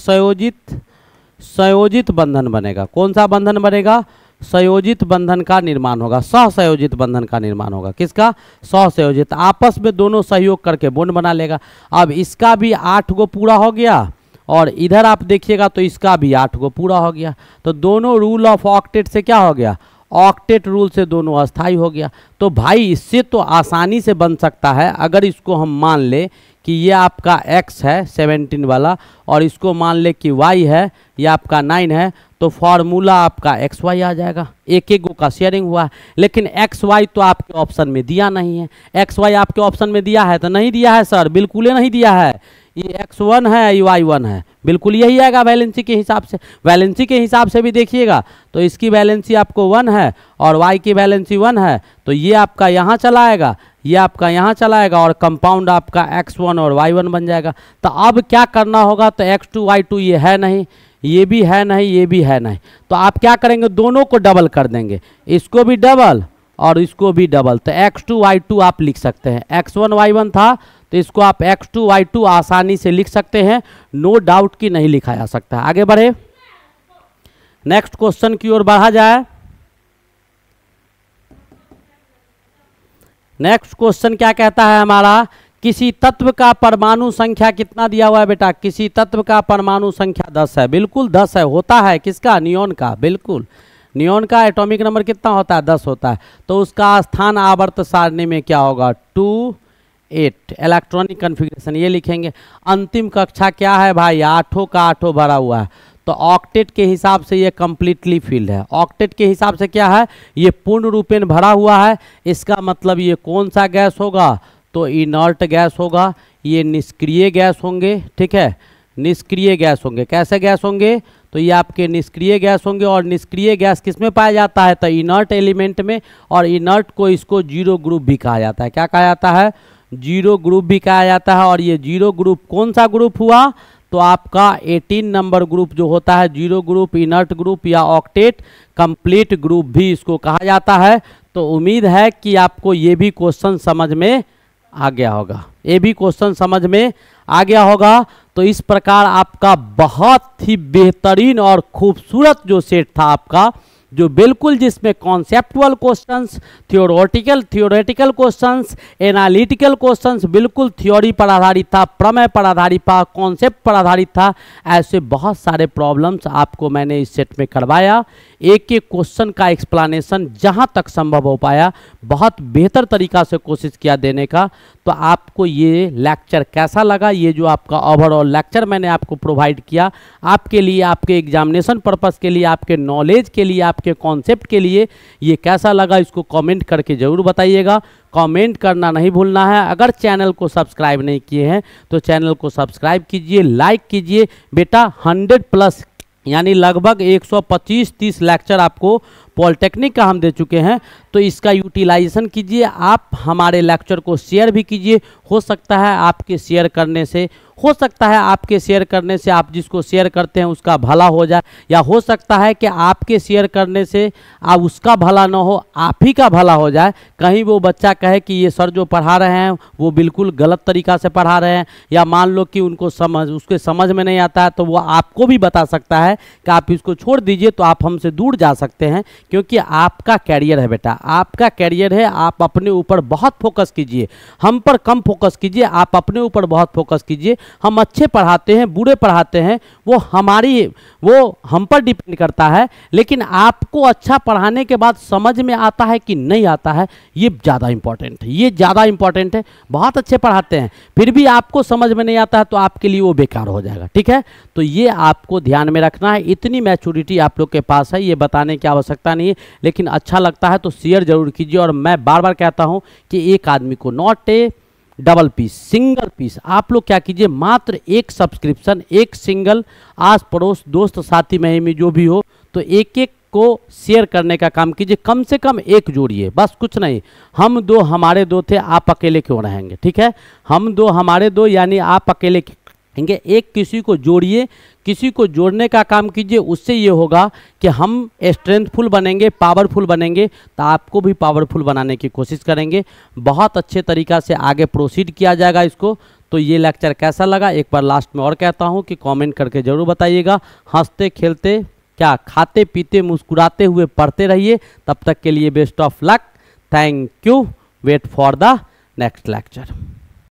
संयोजित बंधन बनेगा। कौन सा बंधन बनेगा, संयोजित बंधन का निर्माण होगा, सहसंयोजित बंधन का निर्माण होगा। किसका, सहसंयोजित, आपस में दोनों सहयोग करके बॉन्ड बना लेगा। अब इसका भी 8 पूरा हो गया और इधर आप देखिएगा तो इसका भी 8 पूरा हो गया। तो दोनों रूल ऑफ ऑक्टेट से क्या हो गया, ऑक्टेट रूल से दोनों अस्थायी हो गया। तो भाई इससे तो आसानी से बन सकता है, अगर इसको हम मान ले कि ये आपका x है 17 वाला और इसको मान ले कि y है, ये आपका 9 है, तो फार्मूला आपका एक्स वाई आ जाएगा। एक एक गो का शेयरिंग हुआ है, लेकिन एक्स वाई तो आपके ऑप्शन में दिया नहीं है। एक्स वाई आपके ऑप्शन में दिया है तो नहीं दिया है सर, बिल्कुल ही नहीं दिया है। ये x1 है, ये y1 है, बिल्कुल यही आएगा वैलेंसी के हिसाब से। वैलेंसी के हिसाब से भी देखिएगा तो इसकी वैलेंसी आपको 1 है और y की वैलेंसी 1 है, तो ये आपका यहाँ चला आएगा, ये आपका यहाँ चला आएगा और कंपाउंड आपका x1 और y1 बन जाएगा। तो अब क्या करना होगा, तो x2 y2 ये है नहीं, ये भी है नहीं, ये भी है नहीं। तो आप क्या करेंगे, दोनों को डबल कर देंगे, इसको भी डबल और इसको भी डबल। तो x2 y2 आप लिख सकते हैं, x1 y1 था तो इसको आप x2 y2 आसानी से लिख सकते हैं, नो डाउट कि नहीं लिखा जा सकता है। आगे बढ़े, नेक्स्ट क्वेश्चन की ओर बढ़ा जाए। नेक्स्ट क्वेश्चन क्या कहता है हमारा, किसी तत्व का परमाणु संख्या कितना दिया हुआ है बेटा? किसी तत्व का परमाणु संख्या 10 है, बिल्कुल 10 है, होता है किसका? नियोन का, बिल्कुल। नियोन का एटॉमिक नंबर कितना होता है? 10 होता है। तो उसका स्थान आवर्त सारणी में क्या होगा? 2, 8 इलेक्ट्रॉनिक कॉन्फ़िगरेशन ये लिखेंगे। अंतिम कक्षा क्या है भाई? 8 का 8 भरा हुआ है। तो ऑक्टेट के हिसाब से ये कम्प्लीटली फिल्ड है। ऑक्टेट के हिसाब से क्या है? ये पूर्ण रूपेण भरा हुआ है। इसका मतलब ये कौन सा गैस होगा? तो इनर्ट गैस होगा। ये निष्क्रिय गैस होंगे, ठीक है, निष्क्रिय गैस होंगे। कैसे गैस होंगे? तो ये आपके निष्क्रिय गैस होंगे। और निष्क्रिय गैस किस में पाया जाता है? तो इनर्ट एलिमेंट में। और इनर्ट को इसको जीरो ग्रुप भी कहा जाता है। क्या कहा जाता है? जीरो ग्रुप भी कहा जाता है। और ये जीरो ग्रुप कौन सा ग्रुप हुआ? तो आपका 18 नंबर ग्रुप जो होता है, जीरो ग्रुप, इनर्ट ग्रुप या ऑक्टेट कंप्लीट ग्रुप भी इसको कहा जाता है। तो उम्मीद है कि आपको ये भी क्वेश्चन समझ में आ गया होगा, ये भी क्वेश्चन समझ में आ गया होगा। तो इस प्रकार आपका बहुत ही बेहतरीन और खूबसूरत जो सेट था आपका, जो बिल्कुल जिसमें conceptual questions, theoretical questions, analytical questions, बिल्कुल थ्योरी पर आधारित था, प्रमेय पर आधारित था, कॉन्सेप्ट पर आधारित था। ऐसे बहुत सारे प्रॉब्लम्स आपको मैंने इस सेट में करवाया। एक एक क्वेश्चन का एक्सप्लेनेशन जहां तक संभव हो पाया बहुत बेहतर तरीक़ा से कोशिश किया देने का। तो आपको ये लेक्चर कैसा लगा, ये जो आपका ओवरऑल लेक्चर मैंने आपको प्रोवाइड किया, आपके लिए, आपके एग्जामिनेशन पर्पस के लिए, आपके नॉलेज के लिए, आपके कॉन्सेप्ट के लिए, ये कैसा लगा इसको कमेंट करके ज़रूर बताइएगा। कमेंट करना नहीं भूलना है। अगर चैनल को सब्सक्राइब नहीं किए हैं तो चैनल को सब्सक्राइब कीजिए, लाइक कीजिए। बेटा 100+ यानी लगभग 125-30 लेक्चर आपको पॉलिटेक्निक का हम दे चुके हैं, तो इसका यूटिलाइजेशन कीजिए। आप हमारे लेक्चर को शेयर भी कीजिए। हो सकता है आपके शेयर करने से आप जिसको शेयर करते हैं उसका भला हो जाए, या हो सकता है कि आपके शेयर करने से आप उसका भला ना हो, आप ही का भला हो जाए। कहीं वो बच्चा कहे कि ये सर जो पढ़ा रहे हैं वो बिल्कुल गलत तरीक़ा से पढ़ा रहे हैं, या मान लो कि उनको समझ में नहीं आता है, तो वो आपको भी बता सकता है कि आप इसको छोड़ दीजिए, तो आप हमसे दूर जा सकते हैं। क्योंकि आपका कैरियर है बेटा, आपका कैरियर है, आप अपने ऊपर बहुत फोकस कीजिए। हम पर कम फोकस कीजिए, आप अपने ऊपर बहुत फोकस कीजिए। हम अच्छे पढ़ाते हैं, बुरे पढ़ाते हैं, वो हम पर डिपेंड करता है। लेकिन आपको अच्छा पढ़ाने के बाद समझ में आता है कि नहीं आता है, ये ज़्यादा इंपॉर्टेंट है, ये ज़्यादा इंपॉर्टेंट है। बहुत अच्छे पढ़ाते हैं फिर भी आपको समझ में नहीं आता है तो आपके लिए वो बेकार हो जाएगा, ठीक है। तो ये आपको ध्यान में रखना है। इतनी मैच्योरिटी आप लोग के पास है, ये बताने की आवश्यकता नहीं है। लेकिन अच्छा लगता है तो शेयर जरूर कीजिए। और मैं बार बार कहता हूँ कि एक आदमी को not a double piece, single piece आप लोग क्या कीजिए, मात्र एक सब्सक्रिप्शन, एक सिंगल, आस पड़ोस, दोस्त साथी में जो भी हो, तो एक एक को शेयर करने का काम कीजिए। कम से कम एक जोड़िए, बस, कुछ नहीं। हम दो, हमारे दो थे, आप अकेले क्यों रहेंगे, ठीक है। हम दो, हमारे दो, यानी आप अकेले रहेंगे, एक किसी को जोड़िए, किसी को जोड़ने का काम कीजिए। उससे ये होगा कि हम स्ट्रेंथफुल बनेंगे, पावरफुल बनेंगे, तो आपको भी पावरफुल बनाने की कोशिश करेंगे। बहुत अच्छे तरीक़ा से आगे प्रोसीड किया जाएगा इसको। तो ये लेक्चर कैसा लगा एक बार लास्ट में और कहता हूँ कि कमेंट करके ज़रूर बताइएगा। हंसते खेलते क्या, खाते पीते मुस्कुराते हुए पढ़ते रहिए। तब तक के लिए best of luck, thank you, wait for the next lecture.